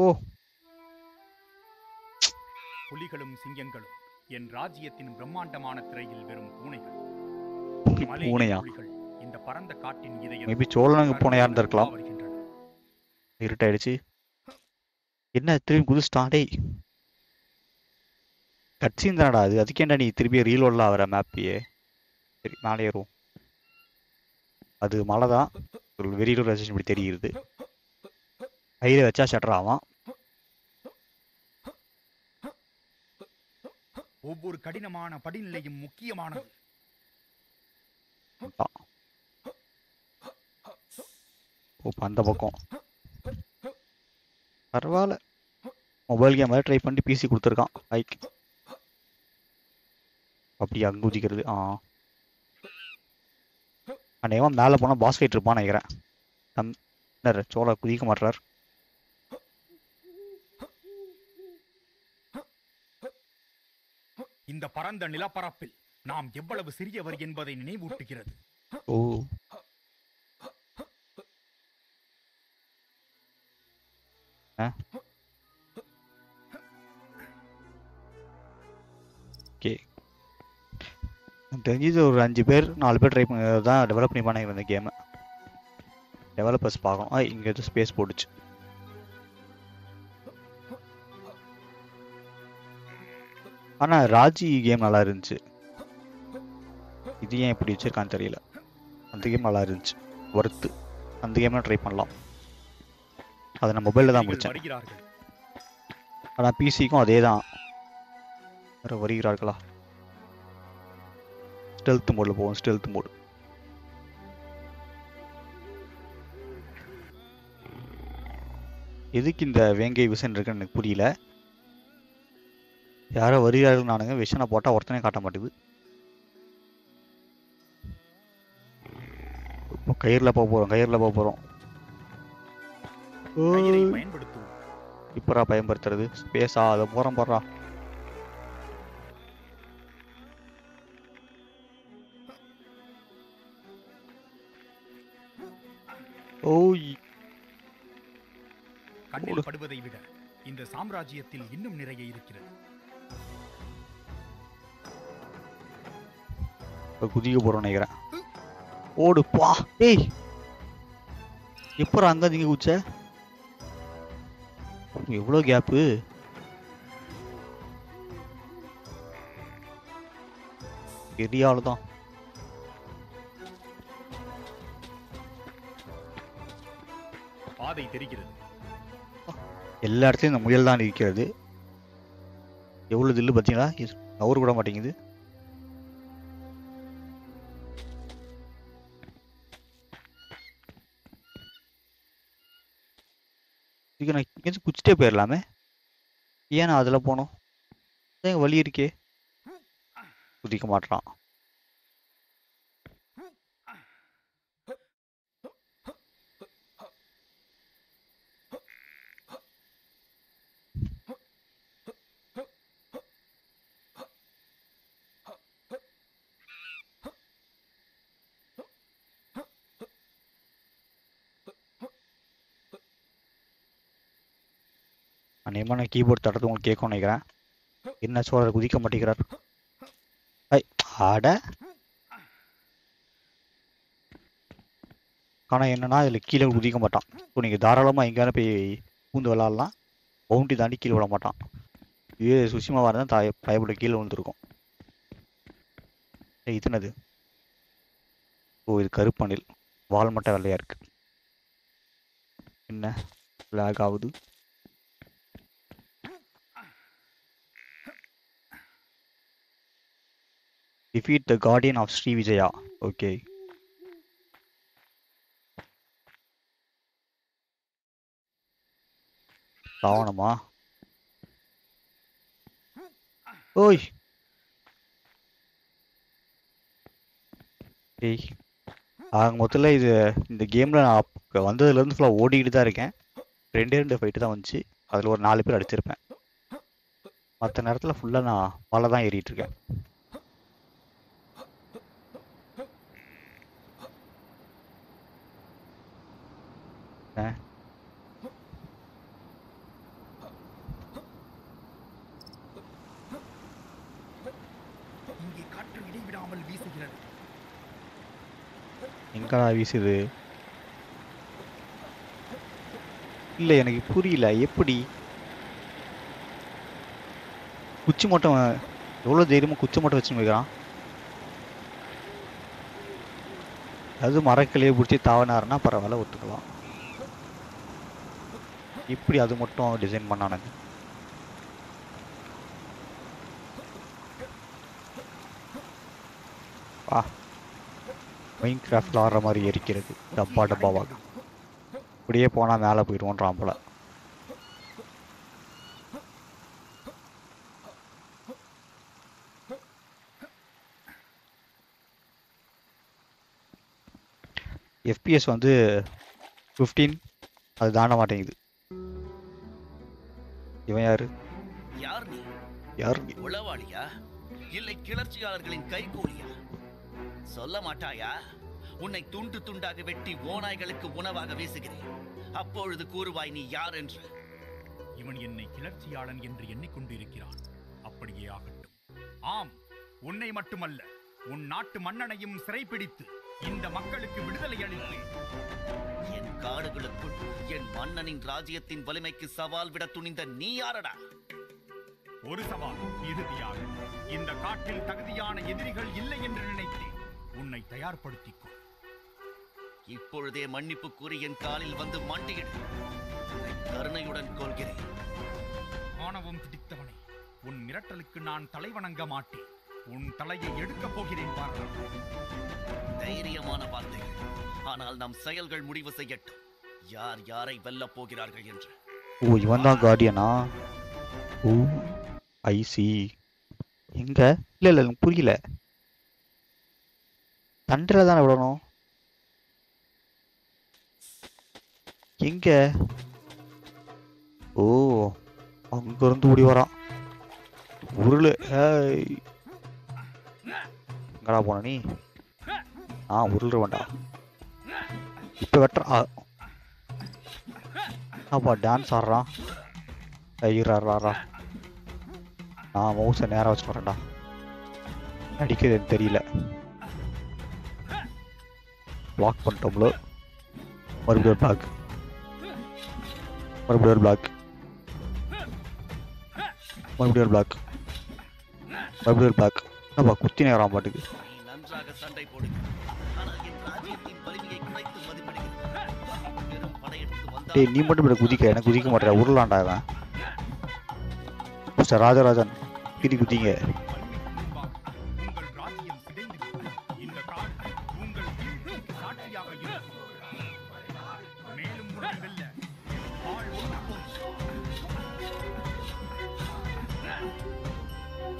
ஓ புலிகளும் சிங்கங்களும் என் ராஜ்யத்தின் பிரம்மாண்டமான திரையில் வெறும் பூனைகள். பூனையா? இந்த பரந்த காட்டின் இதயம் மேபி சோழனுக்கு பூனையா இருந்திருக்கலாம். இருட்டாயிடுச்சு. என்ன திரும்பி குதிச்சிட்டான். டேய் கட்சியும் தானடா அது, அதுக்கேண்டா நீ திருப்பி ரீலோடலாம் ஆகிற மேப்பையே. சரி மேலே ஏறுவோம். அது மழை தான் வெறியலூர் ரஜிஷன் இப்படி தெரிகிறது. கையில் வச்சா ஷட்டர் ஆவான். ஒவ்வொரு கடினமான படிநிலையும் முக்கியமானது. அந்த பக்கம் பரவாயில்ல, மொபைல் கேம் வேறு ட்ரை பண்ணிட்டு பிசி கொடுத்துருக்கான். பைக் அப்படி அங்கே குதிக்கிறது. ஆ அன்னைவன் மேலே போனால் பாஸ் ஃபைட் இருப்பான்னு நினைக்கிறேன். தம் சோழா குதிக்க மாட்டுறார். இந்த பரந்த நிலப்பரப்பில் நாம் எவ்வளவு சிறியவர் என்பதை நினைவூட்டுகிறது. ஓ ஓகே, தெரிஞ்சது ஒரு 5 பேர் 4 பேர் ட்ரை தான் டெவலப் பண்ணி பண்ண இந்த கேமை. டெவலப்பர்ஸ் பார்க்கணும். இங்கே எதுவும் ஸ்பேஸ் போட்டுச்சு. ஆனால் ராஜி கேம் நல்லா இருந்துச்சு. இது ஏன் இப்படி வச்சுருக்கான்னு தெரியல. அந்த கேம் நல்லா இருந்துச்சு, ஒர்த்து. அந்த கேம்லாம் ட்ரை பண்ணலாம். அதை நான் மொபைலில் தான் முடித்தேன். ஆனால் பிசிக்கும் அதே தான் வருகிறார்களா. ஸ்டெல்த் மோடில் போவோம். ஸ்டெல்த் மோடு எதுக்கு இந்த வேங்கை விஷன் இருக்குன்னு எனக்கு புரியல. யாரோ வருகிறார்கள். நானுங்க விஷனை போட்டால் ஒருத்தனே காட்ட மாட்டேங்குது. இப்போ கயிறில் போக போகிறோம். இப்போரா பயன்படுத்துறது ஸ்பேஸா? அதை போகிறோம் போடுறா. ஓய் கண்ணில் படுவதை விட இந்த சாம்ராஜ்யத்தில் இன்னும் நிறைய இருக்கிறது. குதிக்க போறோம் நினைக்கிறேன். ஓடுப்பா. ஏய் எப்போ அங்க நீங்க குச்ச எவ்வளோ கேப்பு. பெரிய ஆளு தான். பாதை தெரிகிறது. எல்லா இடத்துலையும் இந்த முயல் தான் இருக்கிறது. எவ்வளவு தில்லு பார்த்தீங்களா, அவரு கூட மாட்டேங்குது. இதுக்கு நான் எங்கேயாச்சும் குச்சிட்டே போயிடலாமே, ஏன் நான் அதில் போனோம்? எங்கள் வழி இருக்கே. குதிக்க மாட்டான். நேமான கீபோர்ட் தடுத்து உங்களுக்கு கேட்கணும்னு நினைக்கிறேன். என்ன சோழர் குதிக்க மாட்டேங்கிறார். ஆட ஆனால் என்னன்னா இதில் கீழே குதிக்க மாட்டான். இப்போ நீங்கள் தாராளமாக எங்கேயான போய் பூந்து விளாட்லாம். பவுண்டி தாண்டி கீழே விட மாட்டான். இது சுஷிமாவாக இருந்தால் பயப்பட கீழே விழுந்துருக்கும். இதுனது ஓ இது கருப்பணில் வால் மட்டும் வெள்ளையாக இருக்குது. என்ன லாக் ஆகுது? Defeat the Guardian of Sri Vijaya. Okay. தாவணமா? ஓய் ஏய் ஆக மொத்தத்தில் இது இந்த கேமில் நான் வந்ததுலேருந்து ஃபுல்லாக ஓடிக்கிட்டு தான் இருக்கேன். 2 ஃபைட்டு தான் வந்துச்சு. அதில் ஒரு 4 பேர் அடிச்சிருப்பேன். மற்ற நேரத்தில் ஃபுல்லாக நான் மலை தான் ஏறிட்டு இருக்கேன். எங்கடா வீசுது? இல்லை எனக்கு புரியல எப்படி. குச்சி மட்டும் எவ்வளோ தைரியமாக குச்சி மட்டும் வச்சுன்னு வைக்கிறான். அது மரக்கிளையை பிடிச்சி தாவினாருன்னா பரவாயில்ல ஒத்துக்கலாம். இப்படி அது மட்டும் டிசைன் பண்ணானது. ஆ மைன் கிராஃப்டில் ஆடுற மாதிரி எரிக்கிறது டப்பா டப்பாவாக. இப்படியே போனால் மேலே போயிடுவோன்றான் போல. FPS வந்து 15 அது தாண்ட மாட்டேங்குது. இவன் யாரு? யார் நீ? யார் நீ? உளவாளியா இல்லை கிளர்ச்சியாளர்களின் கைகூலியா? சொல்ல மாட்டாயா? உன்னை துண்டு துண்டாக வெட்டி ஓநாய்களுக்கு உணவாக வீசுகிறேன். அப்பொழுது கூறுவாய் நீ யார் என்று. இவன் என்னை கிளர்ச்சியாளன் என்று எண்ணிக்கொண்டிருக்கிறான். அப்படியே ஆகட்டும். ஆம், உன்னை மட்டுமல்ல உன் நாட்டு மன்னனையும் சிறைப்பிடித்து இந்த மக்களுக்கு விடுதலை அளிப்பேன். என் காடுகளுக்குள் என் மன்னனின் ராஜ்யத்தின் வலிமைக்கு சவால் விட துணிந்த நீ யாரடா? ஒரு சவால் இறுதியாக இந்த காட்டில் தகுதியான எதிரிகள் இல்லை என்று நினைத்தேன். உன்னை தயார்படுத்திக்கோ. இப்பொழுதே மன்னிப்பு கூறி என் காலில் வந்து மண்டியிடு. உன்னை கருணையுடன் கொள்கிறேன். ஆணவம் பிடித்தவனே, உன் மிரட்டலுக்கு நான் தலைவணங்க மாட்டேன். உன் தலையை எடுக்கப் போகிறேன். தைரியமான வார்த்தை, ஆனால் நம் செயல்கள் முடிவு செய்யட்டும் யார் யாரை வெல்ல போகிறார்கள் என்று. ஓ, இவன் தான் கார்டியனா? ஓ ஐசி. எங்க? இல்ல இல்ல புரியல. தண்டில தானே விடணும். எங்க? ஓ அங்க இருந்து ஓடி வரான். உருளு எங்கடா போன நீ? ஆ உருள் வேண்டாம் இப்போ வெட்டுறா. அப்பா டான்ஸ் ஆடுறான். ஐயரா நான் மவுசை நேராக வச்சு வரேன்டா. அடிக்கிறது எனக்கு தெரியல. பிளாக் பண்ணிட்டோம்ல. மறுபடியும் ஒரு பிளாக், மறுபடியும் ஒரு பிளாக், மறுபடியும் ஒரு பிளாக், மறுபடியும் ஒரு பிளாக். என்னப்பா குத்தி நேரம் பாட்டுக்கு. சண்டை போடு. டேய் நீ மட்டும் இப்படி குதிக்க, எனக்கு குதிக்க மாட்டேன். உருளாண்டா இவன். மிஸ்டர் ராஜராஜன் பிடி குதிங்க.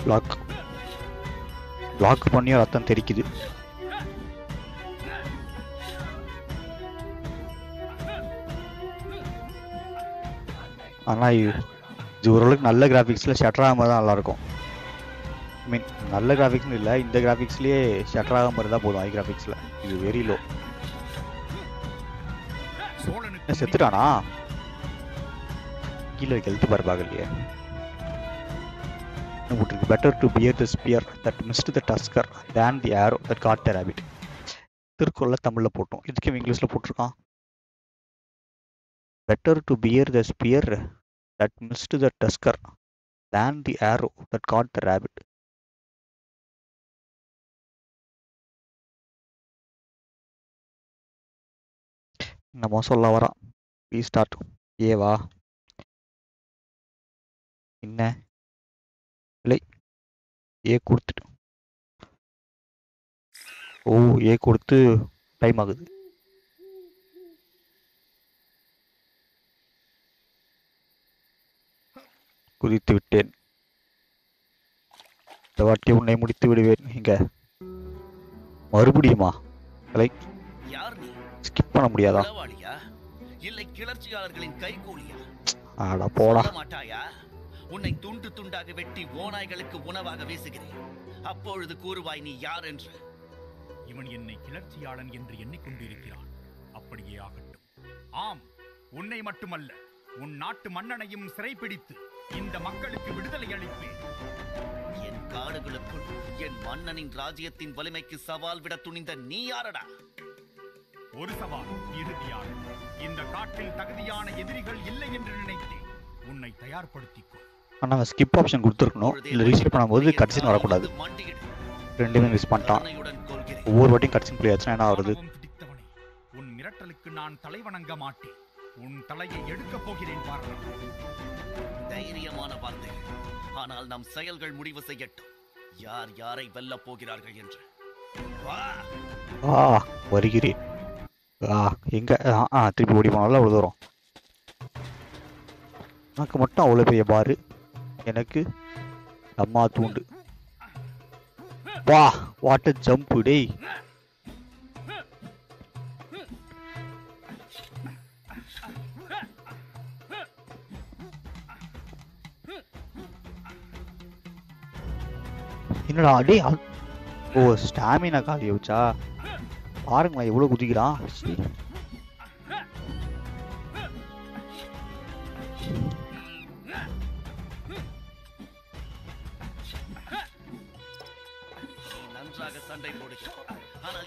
பிளாக் பிளாக் பண்ணியும் ரத்தம் தெரிக்குது. ஆனால் இது ஓரளவுக்கு நல்ல கிராஃபிக்ஸில் ஷட்டர் ஆகாமல் தான் நல்லாயிருக்கும். ஐ மீன் நல்ல கிராஃபிக்ஸ்னு இல்லை, இந்த கிராஃபிக்ஸ்லேயே ஷட்டர் ஆகாம இருந்தால் போதும். ஐ கிராஃபிக்ஸில் இது வெரி லோ. செத்துட்டானா? கீழே ஹெல்த் பார் பார்க்கலையே. Better to bear the spear that missed the tusker than the arrow that caught the rabbit. திருக்குறளை தமிழில் போட்டோம், இதுக்கு இங்கிலீஷில் போட்டிருக்கான். Better to bear the spear that missed the tusker than the arrow that caught the rabbit. நம்ம சொல்ல வரோம். We start. ஏவா என்ன இல்லை ஏ கொடுத்துட்டு. ஓ ஏ கொடுத்து டைம் ஆகுது. குதித்து விட்டேன். இந்த வாட்டியை உன்னை முடித்து விடுவேன். இங்க மறுபடியுமா? லைக் ஸ்கிப் பண்ண முடியாதா? ஆடா போடா. உன்னை துண்டு துண்டாக வெட்டி ஓநாய்களுக்கு உணவாக வீசுகிறேன். அப்பொழுது கூறுவாய் நீ யார் என்று. இவன் என்னை கிளர்ச்சியாளன் என்று எண்ணிக்கொண்டிருக்கிறான். அப்படியே ஆகட்டும். ஆம், உன்னை மட்டுமல்ல உன் நாட்டு மன்னனையும் சிறைப்பிடித்து இந்த மக்களுக்கு விடுதலை அளிப்பேன். என் காடுகளுக்குள் என் மன்னனின் ராஜ்யத்தின் வலிமைக்கு சவால் விட துணிந்த நீ யாரடா? ஒரு சவால் இறுதியாக இந்த காட்டில் தகுதியான எதிரிகள் இல்லை என்று நினைத்தேன். உன்னை தயார்படுத்திக்கோ. ஆனால் ஸ்கிப் ஆப்ஷன் கொடுத்துருக்கணும். இல்லை ரீஸ்கிப் பண்ணும்போது கட்சின் வரக்கூடாது. ரெண்டுமே மிஸ் பண்ணிட்டான். ஒவ்வொரு வாட்டியும் கட்சின் பிளே ஆச்சுன்னா என்ன ஆகுது? உன் மிரட்டலுக்கு நான் தலை வணங்க மாட்டேன். உன் தலையை எடுக்க போகிறேன். தைரியமான வார்த்தை, ஆனால் நம் செயல்கள் முடிவு செய்யட்டும் யார் யாரை வெல்ல போகிறார்கள் என்று. வருகிறேன் எங்க திருப்பி ஓடி போனாலும் அவ்வளோ தூரம். எனக்கு மட்டும் அவ்வளோ பெரிய பாரு, எனக்கு அம்மா தூண்டு. வா வாட்ட ஜம்ப் டேய். என்னடா டே, ஓ ஸ்டாமினா காலி வச்சா பாருங்களா எவ்வளோ குதிக்கிறான்.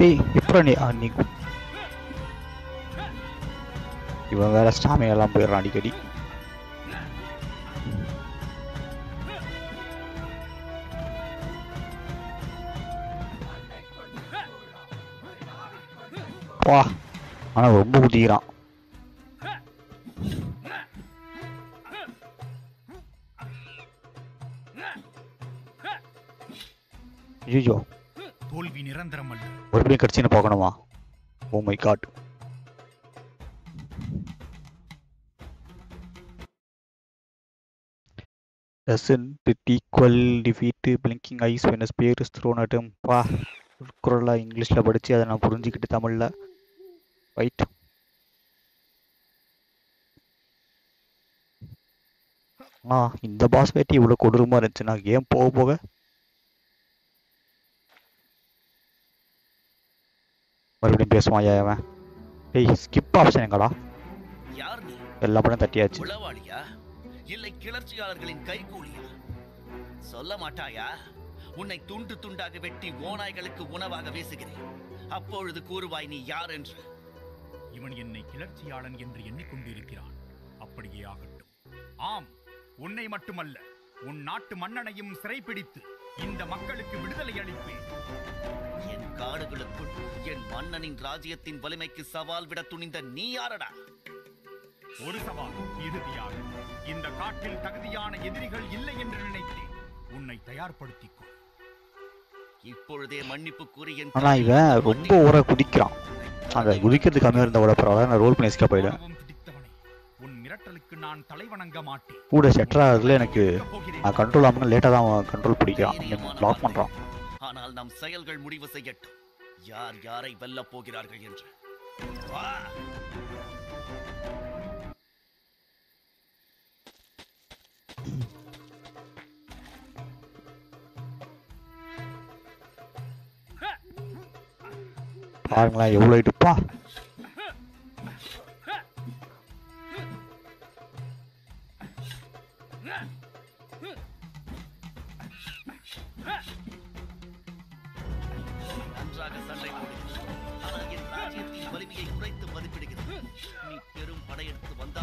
எப்படி இவன் வேற ஸ்டாமினெல்லாம் போயிடுறான் அடிக்கடி. வா ஆனா ரொம்ப குதிக்கிறான். ஐயோ தோல்வி நிரந்தரம் அல்ல. ஒருபடியும் கட்சின்னு பார்க்கணுமா? Oh my God. Doesn't it equal defeat? Blinking eyes when a spear is thrown at him. Wow. குரலா இங்கிலீஷில் படித்து அதை நான் புரிஞ்சுக்கிட்டு தமிழில் ரைட். இந்த பாஸ் வேட்டி இவ்வளோ கொடூரமாக இருந்துச்சு. நான் கேம் போக போக மறுபடியும் பேசுவான். ஏன் டேய் ஸ்கிப் ஆப்ஷன் எங்களா? எல்லா படம் தட்டியாச்சு. இல்லை கிளர்ச்சியாளர்களின் கைகூலியா? சொல்ல மாட்டாயா? உன்னை துண்டு துண்டாக வெட்டி ஓநாய்களுக்கு உணவாக வீசுகிறேன். அப்பொழுது கூறுவாய் நீ யார் என்று. இவன் என்னை கிளர்ச்சியாளன் என்று எண்ணிக்கொண்டிருக்கிறான். அப்படியே ஆகட்டும். ஆம், உன்னை மட்டுமல்ல உன் நாட்டு மன்னனையும் சிறைப்பிடித்து இந்த மக்களுக்கு விடுதலை அளிப்பேன். என் காடுகளுக்குள் என் மன்னனின் ராஜ்யத்தின் வலிமைக்கு சவால் விட துணிந்த நீ யாரடா? ஒரு சவால் இறுதியாக. இந்த காட்டில் தகுதியான எதிரிகள் இல்லை என்று நினைத்தேன். உன்னை தயார்படுத்திக்கோ. இப்பொழுதே மன்னிப்பு கூறி என். ஆனா இவன் ரொம்ப ஊரை குதிக்கிறான். அந்த குதிக்கிறது கம்மியா இருந்தவள பரவாயில்ல. நான் ரோல் பண்ணி ஸ்கிப் ஆயிடுவேன். உன் மிரட்டலுக்கு நான் தலை வணங்க மாட்டேன். கூட செட்டராகல எனக்கு நான் கண்ட்ரோல் ஆகணும். லேட்டா தான் கண்ட்ரோல் பிடிக்கிறான். பிளாக் பண்றான். ஆனால் நம் செயல்கள் முடிவு செய்யட்டும் யார் யாரை வெல்ல போகிறார்கள் என்று. பாருங்களா எவ்வளவு இடுப்பா.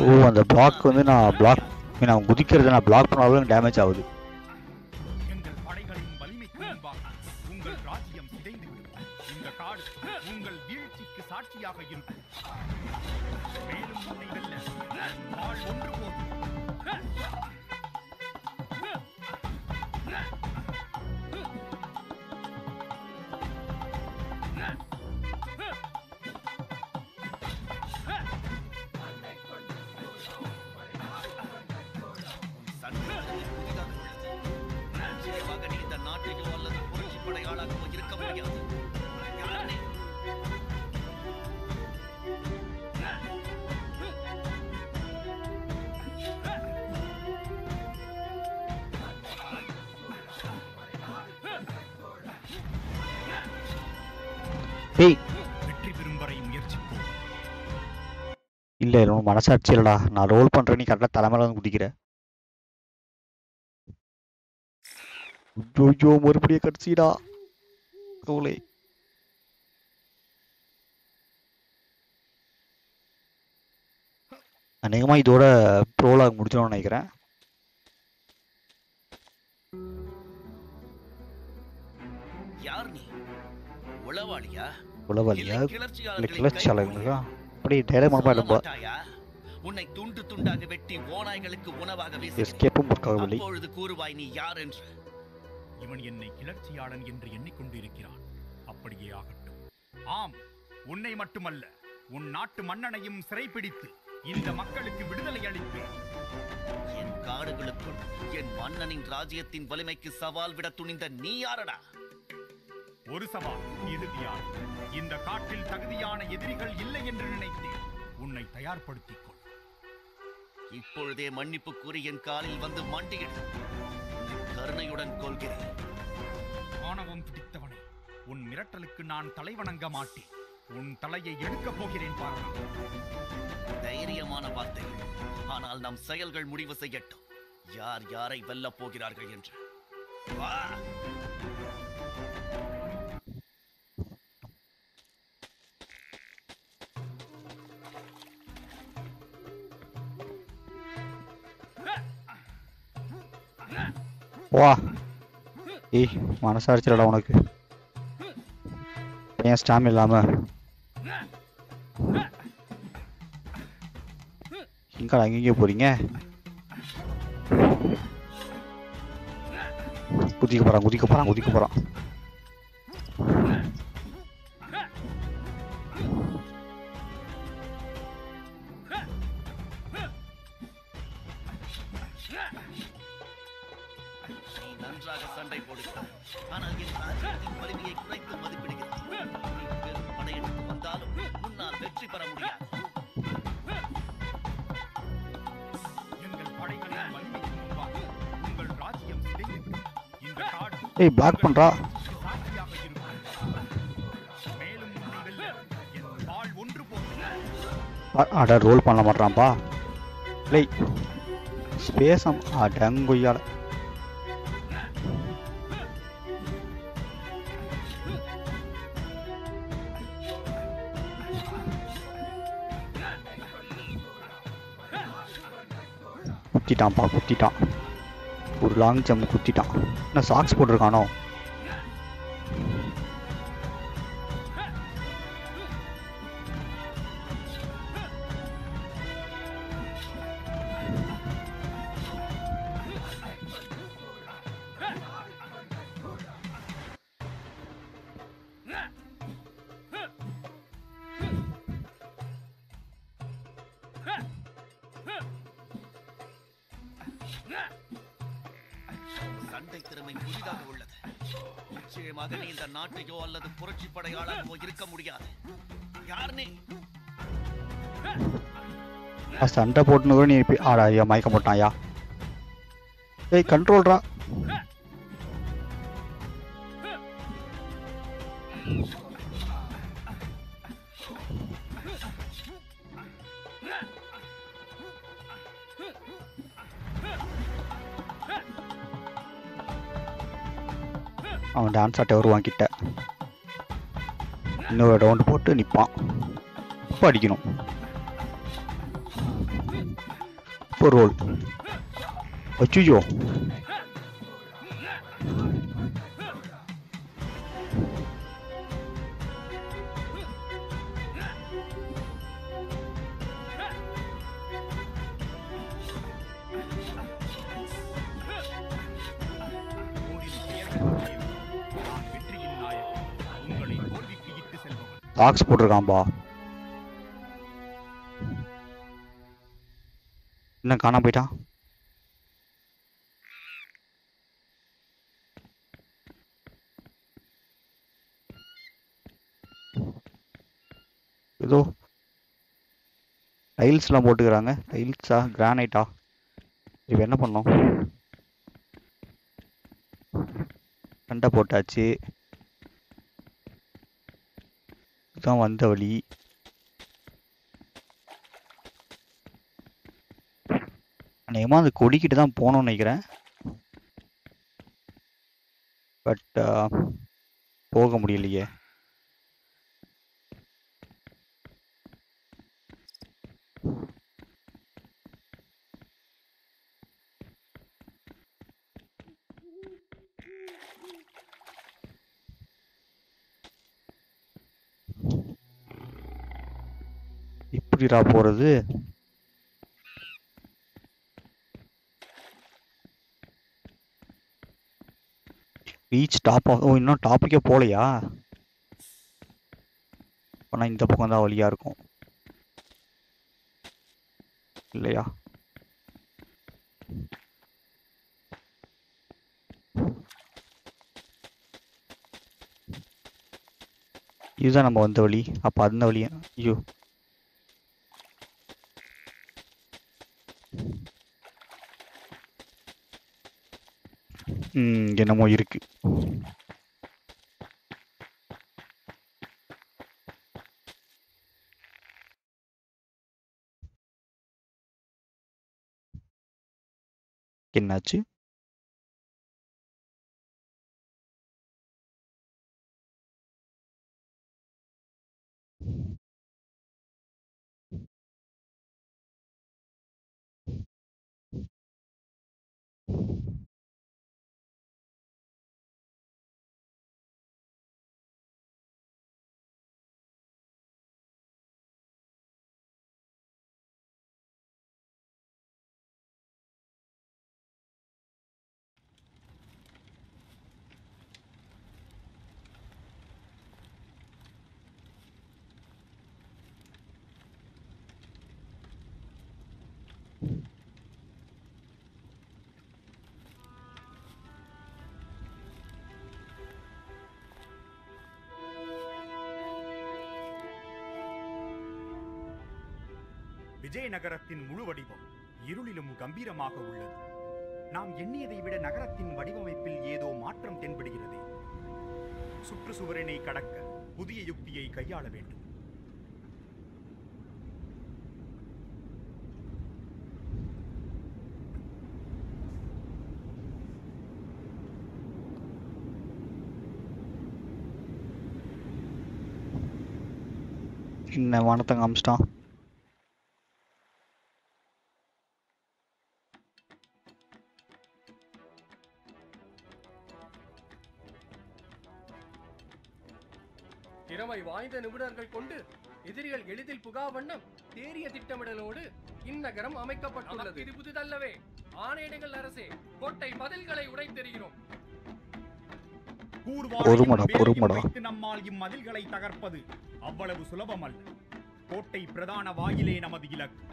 ஓ அந்த பிளாக் வந்து நான் பிளாக் அவன் குதிக்கிறது நான் பிளாக் பண்ணாலும் டேமேஜ் ஆகுது. Hey! No, no, I roll the Jojo Murphy Katsida Ole Anema Dora Prola Murjon Negra Yarni Ulavalia Ulavalia Little Chalanga. Pretty terrible by the bar. Escape from the Kuruvani Yarns. இவன் என்னை கிளர்ச்சியாளன் என்று எண்ணிக்கொண்டிருக்கிறான். அப்படியே ஆகட்டும். ஆம், உன்னை மட்டுமல்ல, உன் நாட்டு மன்னனையும் சிறைபிடித்து இந்த மக்களுக்கு விடுதலை அளித்து என் காடுகளுக்கு என் மன்னனின் ராஜ்யத்தின் வலிமைக்கு சவால் விட துணிந்த நீ யாரடா? ஒரு சவால் இறுதியார். இந்த காட்டில் தகுதியான எதிரிகள் இல்லை என்று நினைத்தேன். உன்னை தயார்படுத்திக் கொள். இப்பொழுதே மன்னிப்பு கூறி என் காலில் வந்து மண்டியிடு. கருணையுடன் கொள்கிறேன். ஆணவம் பிடித்தவனே, உன் மிரட்டலுக்கு நான் தலைவணங்க மாட்டேன். உன் தலையை எடுக்க போகிறேன் பாருங்க. தைரியமான வார்த்தை, ஆனால் நம் செயல்கள் முடிவு செய்யட்டும். யார் யாரை வெல்ல போகிறார்கள் என்று. வா! Wow, hey, Manasar Chalanak. Yes, Tamil Lama. You can't get your pudding, eh? Pudikapara. Hey, block Pandra. Ada roll Panamatrampa. Play space some Adangoyar. Kutita. Long jump Kutita. No socks powder cano. Santa port no need to be Araya Maikamotaya. They control Ra on dance at everyone. Kita no, I don't put any pump. But you know. Roll. What you box powder gamba. ना गाना बेटा ये तो tiles ला बोट करांगे tiles आ granite आ ये वैन ना पन्नो ठंडा बोट आची இதுதான் வந்த வழி. அநேகமாக அந்த கொடிக்கிட்டு தான் போகணும்னு நினைக்கிறேன். பட் போக முடியலையே. இப்படிடா போறது? பீச் டாப் ஆகும். இன்னும் டாப்புக்கே போகலையா? ஆனால் இந்த பக்கம் தான் வழியாக இருக்கும் இல்லையா? இதுதான் நம்ம வந்த வழி. அப்போ அந்த வழியா? ஐயோ, என்னமோ இருக்கு. என்னாச்சு? விஜய நகரத்தின் முழு வடிவம் இருளிலும் கம்பீரமாக உள்ளது. நாம் எண்ணியதை விட நகரத்தின் வடிவமைப்பில் ஏதோ மாற்றம் தென்படுகிறது. சுற்றுச்சுவரினை கடக்க புதிய யுக்தியை கையாள வேண்டும். என்ன வானத்தை காமிச்சிட்டான்? திறமை வாய்ந்த நிபுணர்கள் கொண்டு எதிரிகள் எளிதில் புகா வண்ணம் தேறிய திட்டமிடலோடு இந்நகரம் அமைக்கப்பட்டுள்ளது. இது புதிதல்லவே. ஆணையங்கள் அரசே, கோட்டை மதில்களை உடைத்தெறிகிறோம். நம்மால் இம்மதில்களை தகர்ப்பது அவ்வளவு சுலபமல்ல. கோட்டை பிரதான வாயிலே நமது இலக்கு.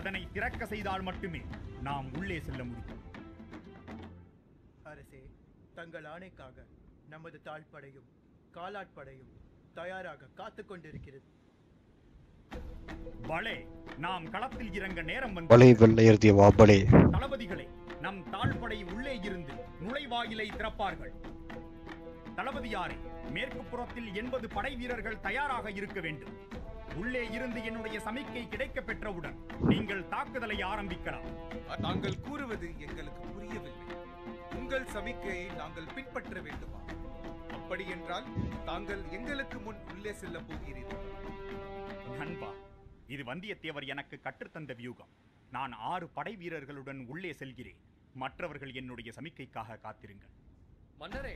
அதனை திறக்க செய்தால் மட்டுமே நாம் உள்ளே செல்ல முடியும். அரசே, தங்கள் ஆணைக்காக நமது தாழ்படையும் காலாட்படையும் தயாராக காத்துக் கொண்டிருக்கிறது. பலே, நாம் களத்தில் இறங்க நேரம் வந்து தளபதிகளே, நம் தாழ்படை உள்ளே இருந்து நுழைவாயிலை திறப்பார்கள். தளபதியாரே, மேற்கு புறத்தில் 80 படை வீரர்கள் தயாராக இருக்க வேண்டும். உள்ளே இருந்து என்னுடைய சமிக்கை கிடைக்க பெற்றவுடன் நீங்கள் தாக்குதலை ஆரம்பிக்கலாம். நாங்கள் கூறுவது எங்களுக்கு புரியவில்லை. உங்கள் சமிக்கையை நாங்கள் பின்பற்ற வேண்டுமா? அப்படி என்றால் தாங்கள் எங்களுக்கு முன் உள்ளே செல்ல போகிறீர்கள். நண்பா, இது வந்தியத்தேவர் எனக்கு கற்றுத்தந்த வியூகம். நான் 6 படை வீரர்களுடன் உள்ளே செல்கிறேன். மற்றவர்கள் என்னுடைய சமிக்கைக்காக காத்திருங்கள். மன்னரே,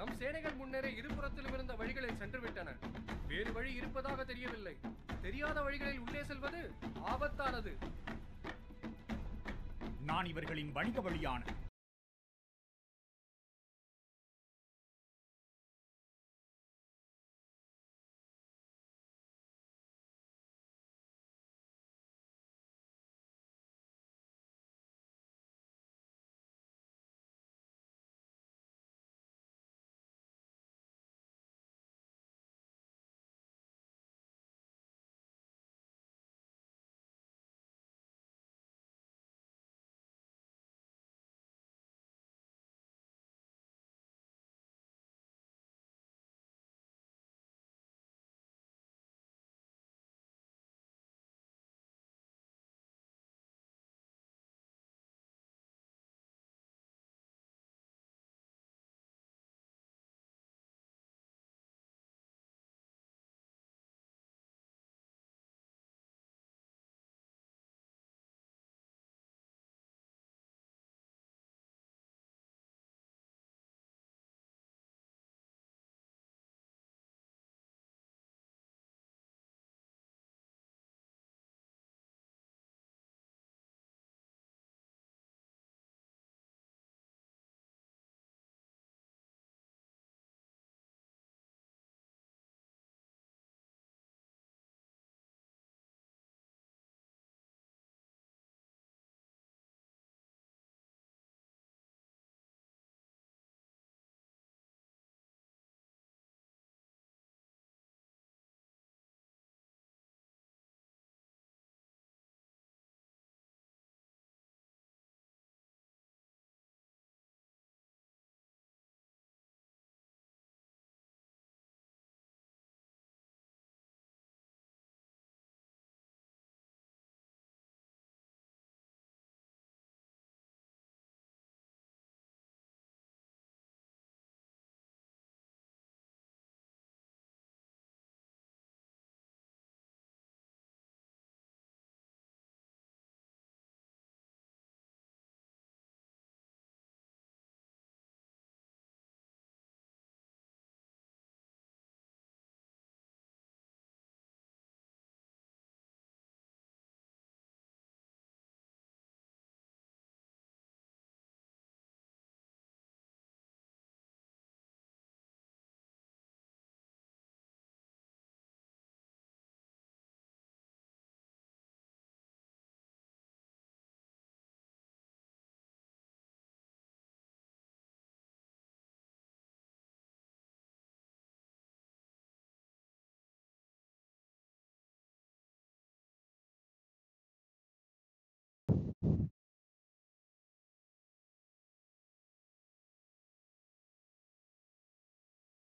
நம் சேனைகள் முன்னரே இருபுறத்திலும் இருந்த வழிகளில் சென்று விட்டன. வேறு வழி இருப்பதாக தெரியவில்லை. தெரியாத வழிகளில் உள்ளே செல்வது ஆபத்தானது. நான் இவர்களின் வணிக வழியான